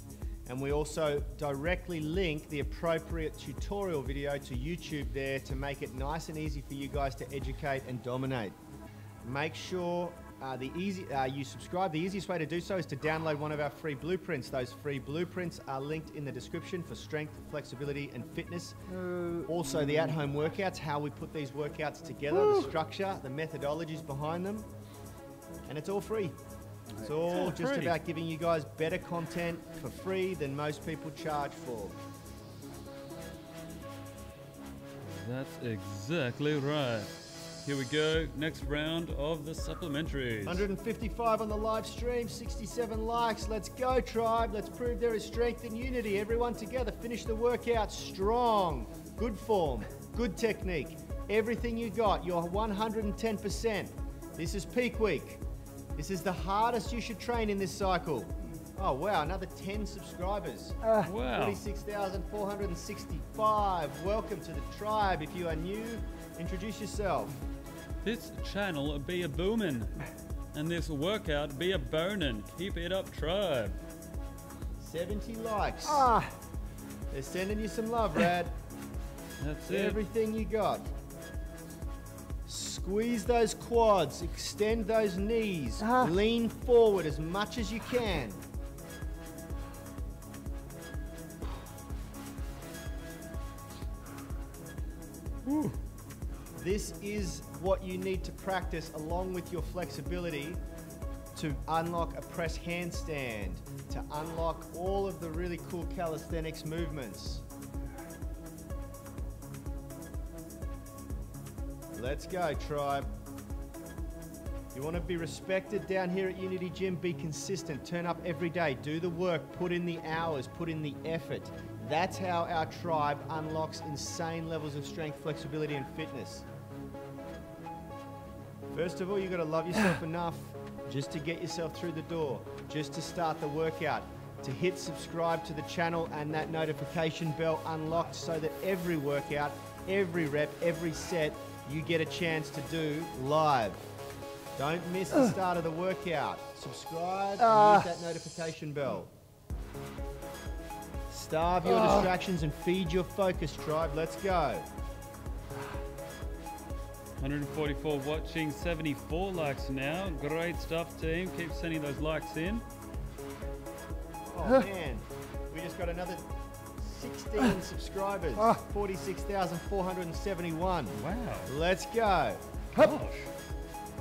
and we also directly link the appropriate tutorial video to YouTube there to make it nice and easy for you guys to educate and dominate. Make sure uh, the easy, uh, you subscribe. The easiest way to do so is to download one of our free blueprints. Those free blueprints are linked in the description for strength, flexibility, and fitness. Also the at-home workouts, how we put these workouts together, Woo. the structure, the methodologies behind them, and it's all free. It's all just about giving you guys better content for free than most people charge for. That's exactly right. Here we go, next round of the supplementaries. one hundred fifty-five on the live stream, sixty-seven likes. Let's go, tribe. Let's prove there is strength and unity. Everyone together, finish the workout strong. Good form, good technique. Everything you got, you're one hundred ten percent. This is peak week. This is the hardest you should train in this cycle. Oh wow, another ten subscribers. Uh, wow. forty-six thousand four hundred sixty-five. Welcome to the tribe. If you are new, introduce yourself. This channel be a boomin', and this workout be a bonin'. Keep it up, tribe. seventy likes. Ah. They're sending you some love, Rad. That's it. Everything you got. Squeeze those quads, extend those knees, ah. lean forward as much as you can. Whew. This is what you need to practice along with your flexibility to unlock a press handstand, to unlock all of the really cool calisthenics movements. Let's go, tribe. You want to be respected down here at Unity Gym? Be consistent, turn up every day, do the work, put in the hours, put in the effort. That's how our tribe unlocks insane levels of strength, flexibility, and fitness. First of all, you've got to love yourself enough just to get yourself through the door, just to start the workout, to hit subscribe to the channel and that notification bell unlocked so that every workout, every rep, every set, you get a chance to do live. Don't miss the start of the workout. Subscribe and hit that notification bell. Starve your distractions and feed your focus, tribe. Let's go. one hundred forty-four watching, seventy-four likes now. Great stuff, team. Keep sending those likes in. Oh man, we just got another sixteen subscribers, forty-six thousand four hundred seventy-one. Wow. Let's go. Gosh.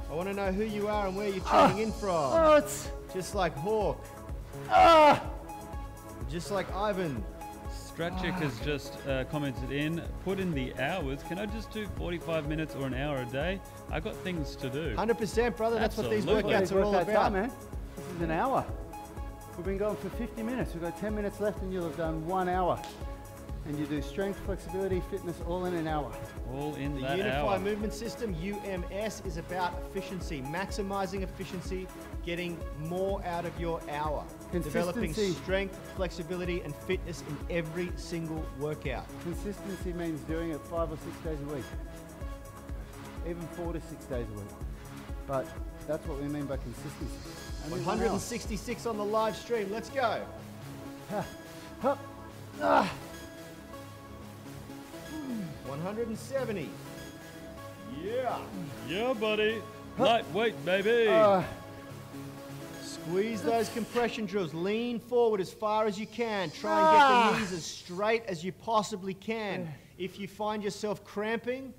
I want to know who you are and where you're tuning in from. What? Just like Hawk. Ah. Just like Ivan. Stratchik ah. has just uh, commented in, put in the hours. Can I just do forty-five minutes or an hour a day? I got things to do. one hundred percent, brother. That's Absolutely. what these workouts are all about. Up, man. This is an hour. We've been going for fifty minutes. We've got ten minutes left and you'll have done one hour. And you do strength, flexibility, fitness, all in an hour. All in the that Unify hour. Movement System, U M S, is about efficiency, maximizing efficiency, getting more out of your hour. developing strength, flexibility and fitness in every single workout. Consistency means doing it five or six days a week, even four to six days a week. But that's what we mean by consistency. And one hundred sixty-six on the live stream, let's go. one hundred seventy. Yeah. Yeah, buddy. Lightweight, baby. Uh, Squeeze those compression drills. Lean forward as far as you can. Try and get the knees as straight as you possibly can. If you find yourself cramping,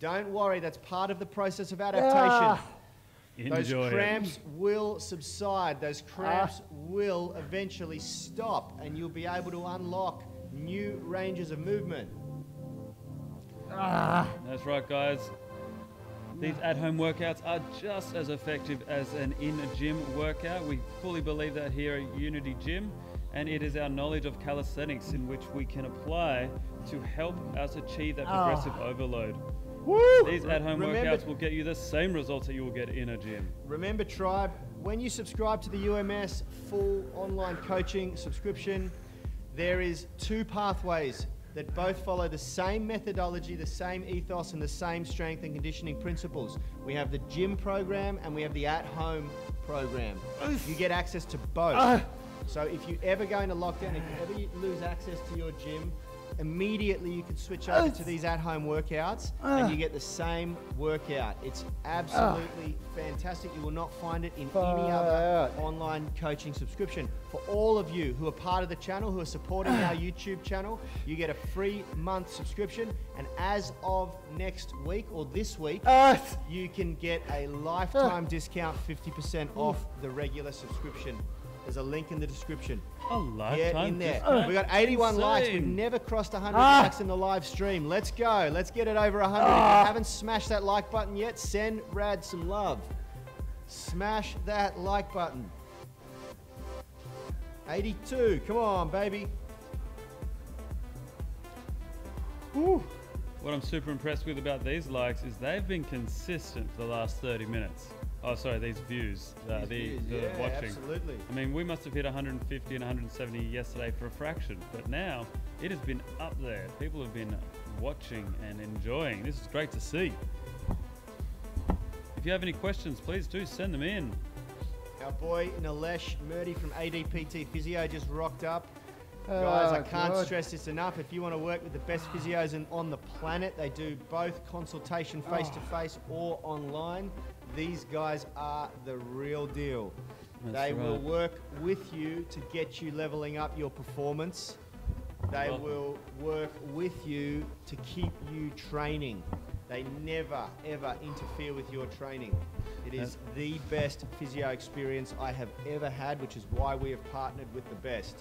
don't worry. That's part of the process of adaptation. Enjoy. Those cramps will subside. Those cramps will eventually stop, and you'll be able to unlock new ranges of movement. That's right, guys. These at-home workouts are just as effective as an in-gym workout. We fully believe that here at Unity Gym, and it is our knowledge of calisthenics in which we can apply to help us achieve that progressive oh. overload. Woo! These at-home workouts will get you the same results that you will get in a gym. Remember, tribe, when you subscribe to the U M S full online coaching subscription, there is two pathways that both follow the same methodology, the same ethos, and the same strength and conditioning principles. We have the gym program and we have the at-home program. Oof. You get access to both. Uh. So if you ever go into lockdown, if you ever lose access to your gym, immediately you can switch over uh. to these at-home workouts uh. and you get the same workout. It's absolutely uh. fantastic. You will not find it in uh. any other online coaching subscription. For all of you who are part of the channel, who are supporting our YouTube channel, you get a free month subscription, and as of next week or this week, uh. you can get a lifetime uh. discount, fifty percent off the regular subscription. There's a link in the description. A lifetime Get in there. Oh, we got eighty-one insane. likes. We've never crossed one hundred ah. likes in the live stream. Let's go. Let's get it over one hundred. Ah. If you haven't smashed that like button yet, send Rad some love. Smash that like button. eighty-two. Come on, baby. Woo. What I'm super impressed with about these likes is they've been consistent for the last thirty minutes. Oh, sorry, these views, uh, these the, views. the yeah, watching. Absolutely. I mean, we must have hit one hundred fifty and one hundred seventy yesterday for a fraction, but now it has been up there. People have been watching and enjoying. This is great to see. If you have any questions, please do send them in. Our boy Nilesh Murdy from A D P T Physio just rocked up. Oh, guys, I can't God. stress this enough. If you want to work with the best physios in, on the planet, they do both consultation face-to-face oh. or online. These guys are the real deal. That's they right. will work with you to get you leveling up your performance. They will work with you to keep you training. They never, ever interfere with your training. It is That's the best physio experience I have ever had, which is why we have partnered with the best.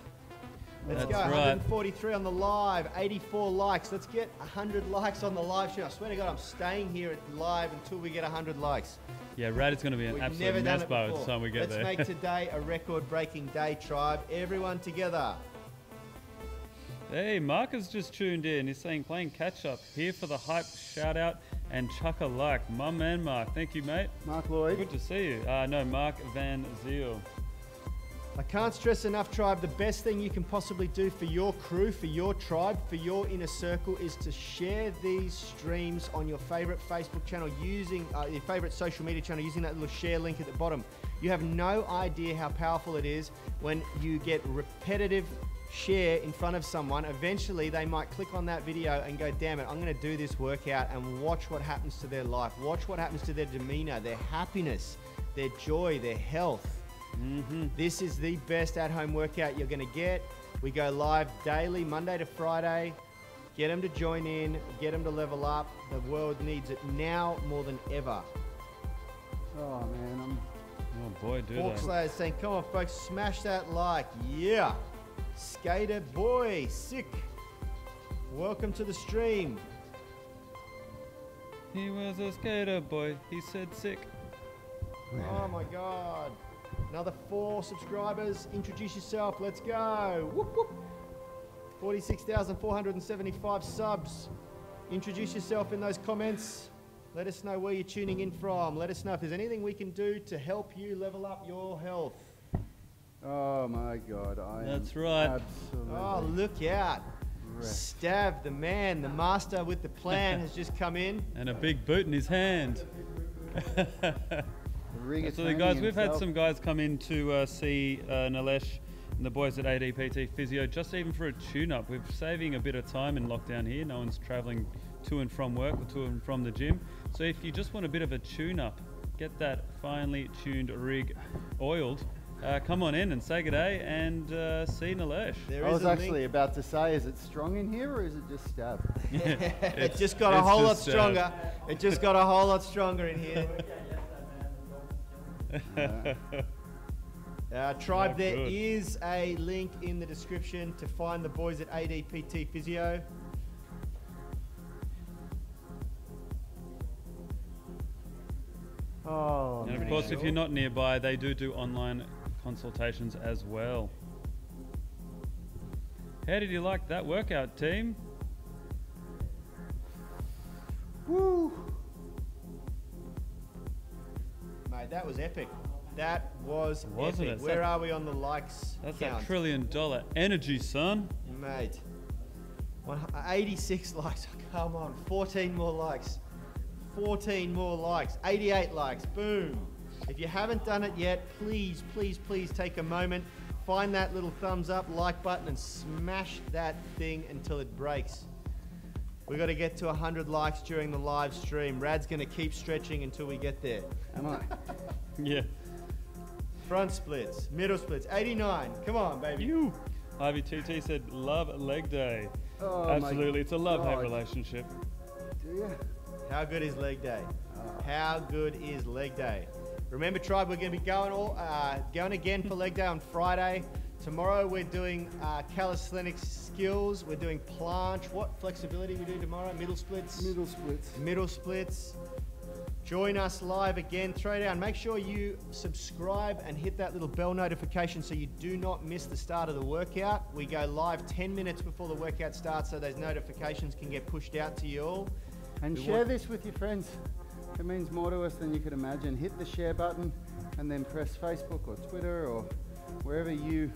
Let's That's go, right. one hundred forty-three on the live, eighty-four likes. Let's get one hundred likes on the live show. I swear to God, I'm staying here at live until we get one hundred likes. Yeah, Rad is going to be an We've absolute mess by the time we get Let's there. Let's make today a record-breaking day, tribe. Everyone together. Hey, Mark has just tuned in. He's saying, playing catch-up. Here for the hype, shout-out, and chuck a like. My man, Mark. Thank you, mate. Mark Lloyd. Good to see you. Uh, no, Mark Van Ziel. I can't stress enough, tribe, the best thing you can possibly do for your crew, for your tribe, for your inner circle is to share these streams on your favorite Facebook channel, using uh, your favorite social media channel, using that little share link at the bottom. You have no idea how powerful it is when you get repetitive share in front of someone. Eventually they might click on that video and go, damn it, I'm going to do this workout, and watch what happens to their life. Watch what happens to their demeanor, their happiness, their joy, their health. Mm-hmm. This is the best at-home workout you're going to get. We go live daily, Monday to Friday. Get them to join in. Get them to level up. The world needs it now more than ever. Oh, man. I'm... Oh, boy, do Fork Slayer is saying, come on, folks, smash that like. Yeah. Skater boy, sick. Welcome to the stream. He was a skater boy. He said sick. Oh, my God. Another four subscribers. Introduce yourself. Let's go. Whoop, whoop. forty-six thousand four hundred seventy-five subs. Introduce yourself in those comments. Let us know where you're tuning in from. Let us know if there's anything we can do to help you level up your health. Oh my God, I That's am right. absolutely. Oh, look out. Stav, the man, the master with the plan has just come in. And a big boot in his hand. Absolutely, guys, we've had some guys come in to uh, see uh, Nilesh and the boys at A D P T Physio, just even for a tune-up. We're saving a bit of time in lockdown here. No one's travelling to and from work or to and from the gym. So if you just want a bit of a tune-up, get that finely tuned rig oiled, Uh, come on in and say good day and uh, see Nilesh. There I was actually link. about to say, is it strong in here or is it just Stab? It just got a whole lot stronger. It just got a whole lot stronger in here. uh, uh, tribe, oh, there is a link in the description to find the boys at A D P T Physio. Oh, and of course, sure. if you're not nearby, they do do online consultations as well. How did you like that workout, team? Woo! Mate, that was epic. That was Wasn't epic. It? Where that, are we on the likes That's count? That trillion dollar energy, son. Mate, eighty-six likes, come on, fourteen more likes. fourteen more likes, eighty-eight likes, boom. If you haven't done it yet, please, please, please take a moment, find that little thumbs up, like button, and smash that thing until it breaks. We've got to get to one hundred likes during the live stream. Rad's going to keep stretching until we get there. Am I? Yeah. Front splits, middle splits, eighty-nine. Come on, baby. You. Ivy T T said, love leg day. Oh, absolutely, it's a love-hate relationship. Do you? How good is leg day? Oh. How good is leg day? Remember, tribe, we're going to be going all uh, going again for leg day on Friday. Tomorrow we're doing uh, calisthenics skills. We're doing planche. What flexibility we do tomorrow? Middle splits. Middle splits. Middle splits. Join us live again. Throw down. Make sure you subscribe and hit that little bell notification so you do not miss the start of the workout. We go live ten minutes before the workout starts, so those notifications can get pushed out to you all. And we share this with your friends. It means more to us than you could imagine. Hit the share button and then press Facebook or Twitter or wherever you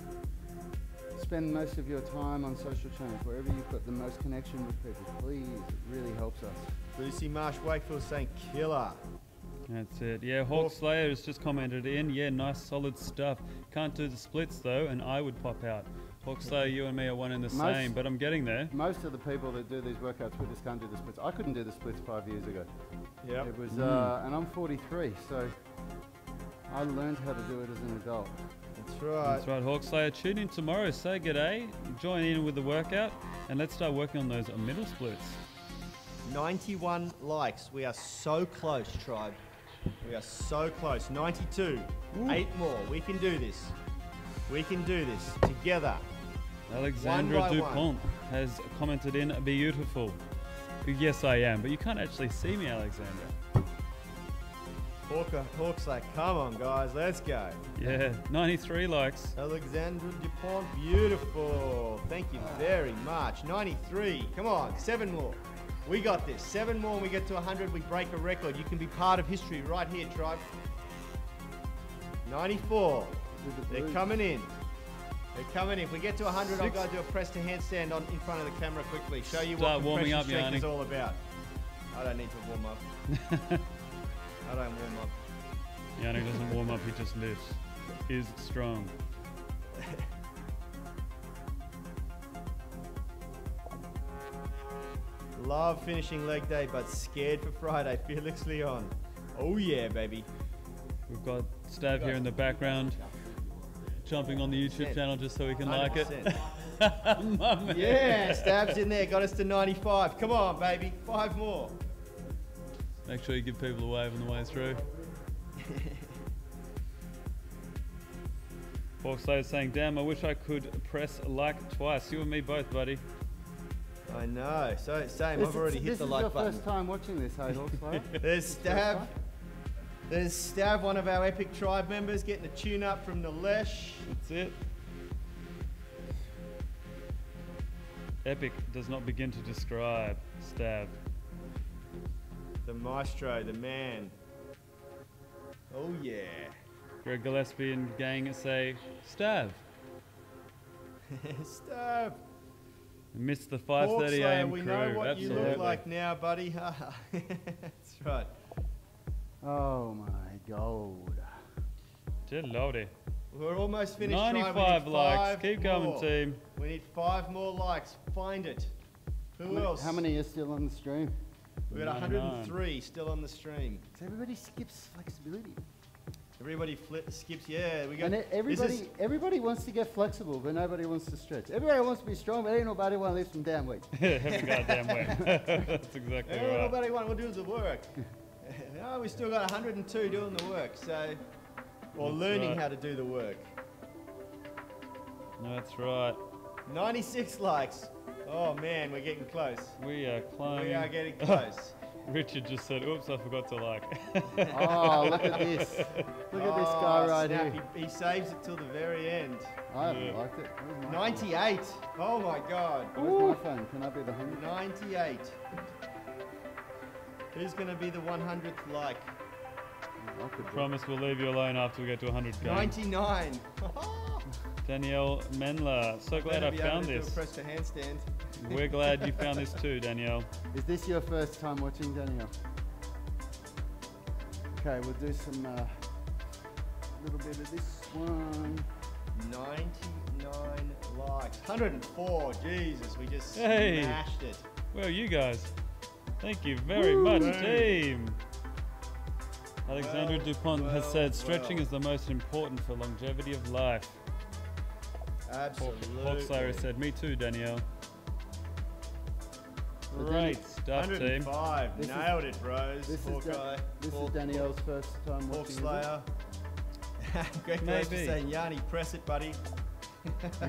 spend most of your time on social channels, wherever you've got the most connection with people, please, it really helps us. Lucy Marsh Wakefield saying killer. That's it. Yeah, Hawk Slayer has just commented in. Yeah, nice solid stuff. Can't do the splits though, and I would pop out. Hawkslayer, you and me are one in the most, same, but I'm getting there. Most of the people that do these workouts with us can't do the splits. I couldn't do the splits five years ago. Yeah. It was, mm. uh, and I'm forty-three, so I learned how to do it as an adult. That's right. That's right, Hawkslayer. Tune in tomorrow, say good day, join in with the workout, and let's start working on those middle splits. ninety-one likes. We are so close, tribe. We are so close. ninety-two. Ooh. Eight more. We can do this. We can do this together. Alexandra Dupont has commented in, beautiful. Yes, I am, but you can't actually see me, Alexandra. Hawker, Hawk's like, come on, guys, let's go. Yeah, ninety-three likes. Alexandra Dupont, beautiful. Thank you very much. ninety-three, come on, seven more. We got this. Seven more, and we get to one hundred, we break a record. You can be part of history right here, tribe. ninety-four. The They're coming in. They're coming in. If we get to one hundred, Six. I'll go do a press to handstand on in front of the camera quickly. Show you Start what warming up, strength Yanni. Is all about. I don't need to warm up. I don't warm up. Yanni doesn't warm up. He just lifts. Is strong. Love finishing leg day, but scared for Friday. Felix Leon. Oh yeah, baby. We've got Stav here in the background. Jumping on the YouTube channel just so we can one hundred percent. Like it. Yeah, Stab's in there, got us to ninety-five. Come on, baby, five more. Make sure you give people a wave on the way through. Hawkslayer saying, damn, I wish I could press like twice. You and me both, buddy. I know, so same, this I've already hit the like button. This is your first time watching this, hey, Hawkslayer? There's Stab. There's Stav, one of our epic tribe members, getting a tune-up from Nilesh. That's it. Epic does not begin to describe Stav. The maestro, the man. Oh yeah. Greg Gillespie and gang say, "Stav." Stav. Missed the five thirty A M crew. We know what Absolutely. You look like now, buddy. That's right. Oh my God. Dear Lordy. We're almost finished. ninety-five likes. Keep going, team. We need five more likes. Find it. Who else? How many are still on the stream? We've got one hundred and three still on the stream. So everybody skips flexibility. Everybody flip, skips, yeah. We got, and everybody, is, everybody wants to get flexible, but nobody wants to stretch. Everybody wants to be strong, but ain't nobody want to lift some damn weight. Every goddamn weight. That's exactly ain't right. Ain't nobody want to do the work. No, we still got one hundred and two doing the work, so, or that's learning right. how to do the work. No, that's right. ninety-six likes. Oh man, we're getting close. We are climbing. We are getting close. Richard just said, oops, I forgot to like. Oh, look at this. Look oh, at this guy right snap. here. He, he saves it till the very end. I haven't yeah. liked it. ninety-eight. Phone? Oh my God. Where's my phone? Can I be the one hundredth? ninety-eight. Who's going to be the one hundredth like? I promise we'll leave you alone after we get to one hundred games. ninety-nine. Danielle Menler, so glad I found this. Press the handstand. We're glad you found this too, Danielle. Is this your first time watching, Danielle? Okay, we'll do some uh, little bit of this one. ninety-nine likes, one hundred and four. Jesus, we just hey. smashed it. Well, you guys, thank you very Woo, much, hey. team. Alexandra well, Dupont well, has said stretching well. is the most important for longevity of life. Absolutely. Hawk Slayer said, me too, Danielle. Well, Great Danny, stuff, one hundred and five. Team. Nailed is, it, bros. This, Hawkeye, is, da this Hawk, is Danielle's first time Hawk watching Slayer. Greg Gillespie saying, Yanni, press it, buddy.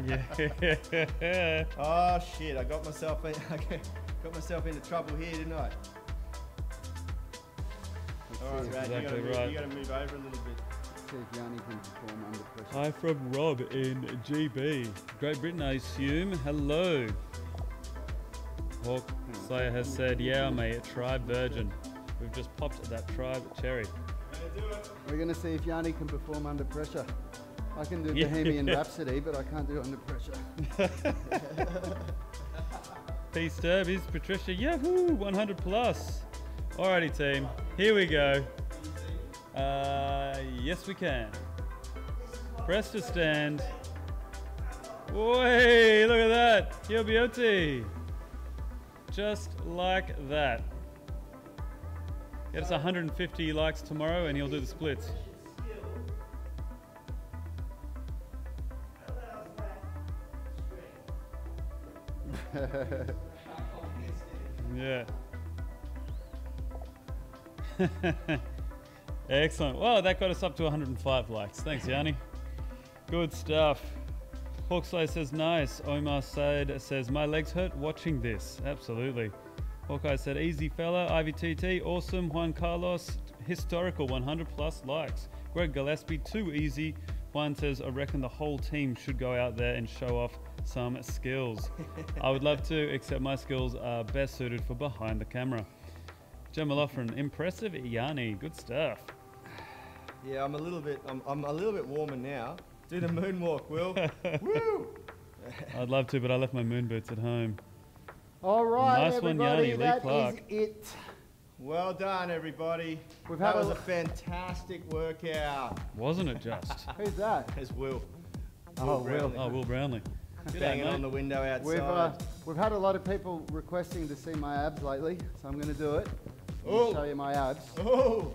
Yeah. Oh, shit. I got myself, in, got myself into trouble here, didn't I? All right, Rad, exactly you got right. to move over a little bit. Hi from Rob in G B. Great Britain, I assume. Hello. Hawk Slayer has said, yeah, I'm a tribe virgin. We've just popped that tribe cherry. We're going to see if Yanni can perform under pressure. I can do Bohemian Rhapsody, but I can't do it under pressure. Peace, Derb. Here's Patricia. Yahoo! one hundred plus. Alrighty, team. Here we go. Uh, yes we can. Press to stand. Wait, look at that. Yo beauty. Just like that. Get us one hundred and fifty likes tomorrow and he'll do the splits. Yeah. Excellent. Well, that got us up to one hundred and five likes. Thanks, Yanni. Good stuff. Hawksley says, nice. Omar Said says, my legs hurt watching this. Absolutely. Hawkeye said, easy fella. I V T T, awesome. Juan Carlos, historical, one hundred plus likes. Greg Gillespie, too easy. Juan says, I reckon the whole team should go out there and show off some skills. I would love to, except my skills are best suited for behind the camera. Gemma Loughran, impressive Yanni, good stuff. Yeah, I'm a little bit, I'm, I'm a little bit warmer now. Do the moonwalk, Will. Woo! I'd love to, but I left my moon boots at home. All right, nice everybody, one, Yanni. That is it. Well done, everybody. We've had that was a, a fantastic workout. Wasn't it just? Who's that? It's Will. Oh, Will. Oh, Will Brownlee. Banging on the window outside. We've, uh, we've had a lot of people requesting to see my abs lately, so I'm going to do it. I'll show you my abs. Oh,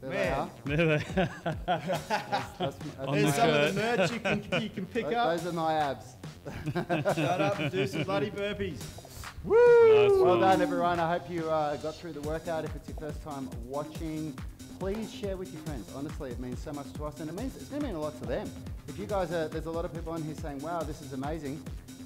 there man. They are. There they are. that's, that's, that's There's some shirt. of the merch you can, you can pick those, up. Those are my abs. Shut up and do some bloody burpees. Woo! Nice well done, everyone. I hope you uh, got through the workout. If it's your first time watching, please share with your friends. Honestly, it means so much to us, and it means it's going to mean a lot to them. If you guys are, there's a lot of people on here saying, wow, this is amazing.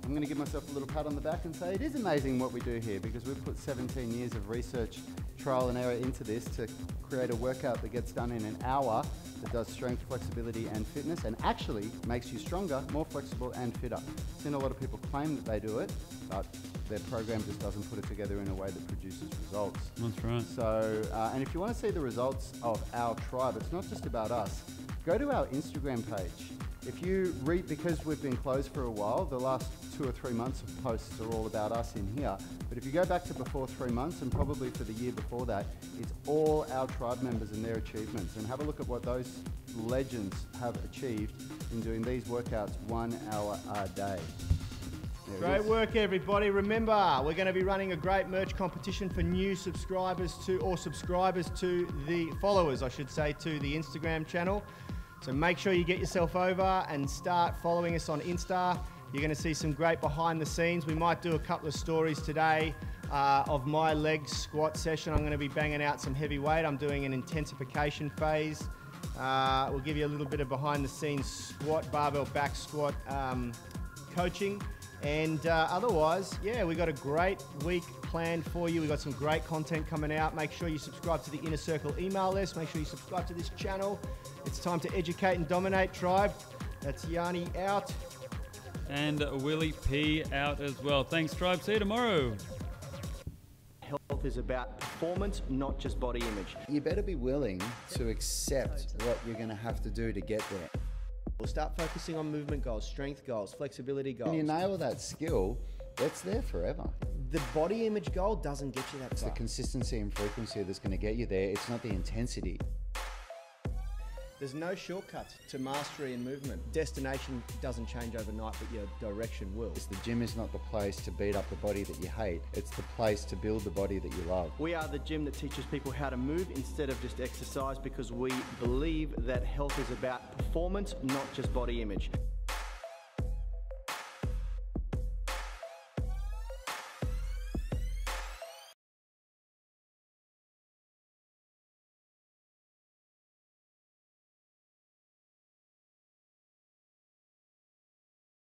I'm going to give myself a little pat on the back and say it is amazing what we do here, because we've put seventeen years of research, trial and error into this to create a workout that gets done in an hour that does strength, flexibility and fitness, and actually makes you stronger, more flexible and fitter. I've seen a lot of people claim that they do it, but their program just doesn't put it together in a way that produces results. That's right. So, uh, and if you want to see the results of our tribe, it's not just about us, go to our Instagram page. If you read, because we've been closed for a while, the last two or three months of posts are all about us in here. But if you go back to before three months and probably for the year before that, it's all our tribe members and their achievements. And have a look at what those legends have achieved in doing these workouts one hour a day. There great work, everybody. Remember, we're going to be running a great merch competition for new subscribers to, or subscribers to the followers, I should say, to the Instagram channel. So make sure you get yourself over and start following us on Insta. You're going to see some great behind the scenes. We might do a couple of stories today uh, of my leg squat session. I'm going to be banging out some heavy weight. I'm doing an intensification phase. Uh, we'll give you a little bit of behind the scenes squat, barbell back squat um, coaching. And uh, otherwise, yeah, we've got a great week planned for you. We've got some great content coming out. Make sure you subscribe to the Inner Circle email list. Make sure you subscribe to this channel. It's time to educate and dominate, tribe. That's Yani out. And Willie P out as well. Thanks, tribe. See you tomorrow. Health is about performance, not just body image. You better be willing to accept what you're going to have to do to get there. We'll start focusing on movement goals, strength goals, flexibility goals. When you nail that skill, that's there forever. The body image goal doesn't get you that far. It's the consistency and frequency that's going to get you there. It's not the intensity. There's no shortcuts to mastery in movement. Destination doesn't change overnight, but your direction will. It's the gym is not the place to beat up the body that you hate. It's the place to build the body that you love. We are the gym that teaches people how to move instead of just exercise, because we believe that health is about performance, not just body image.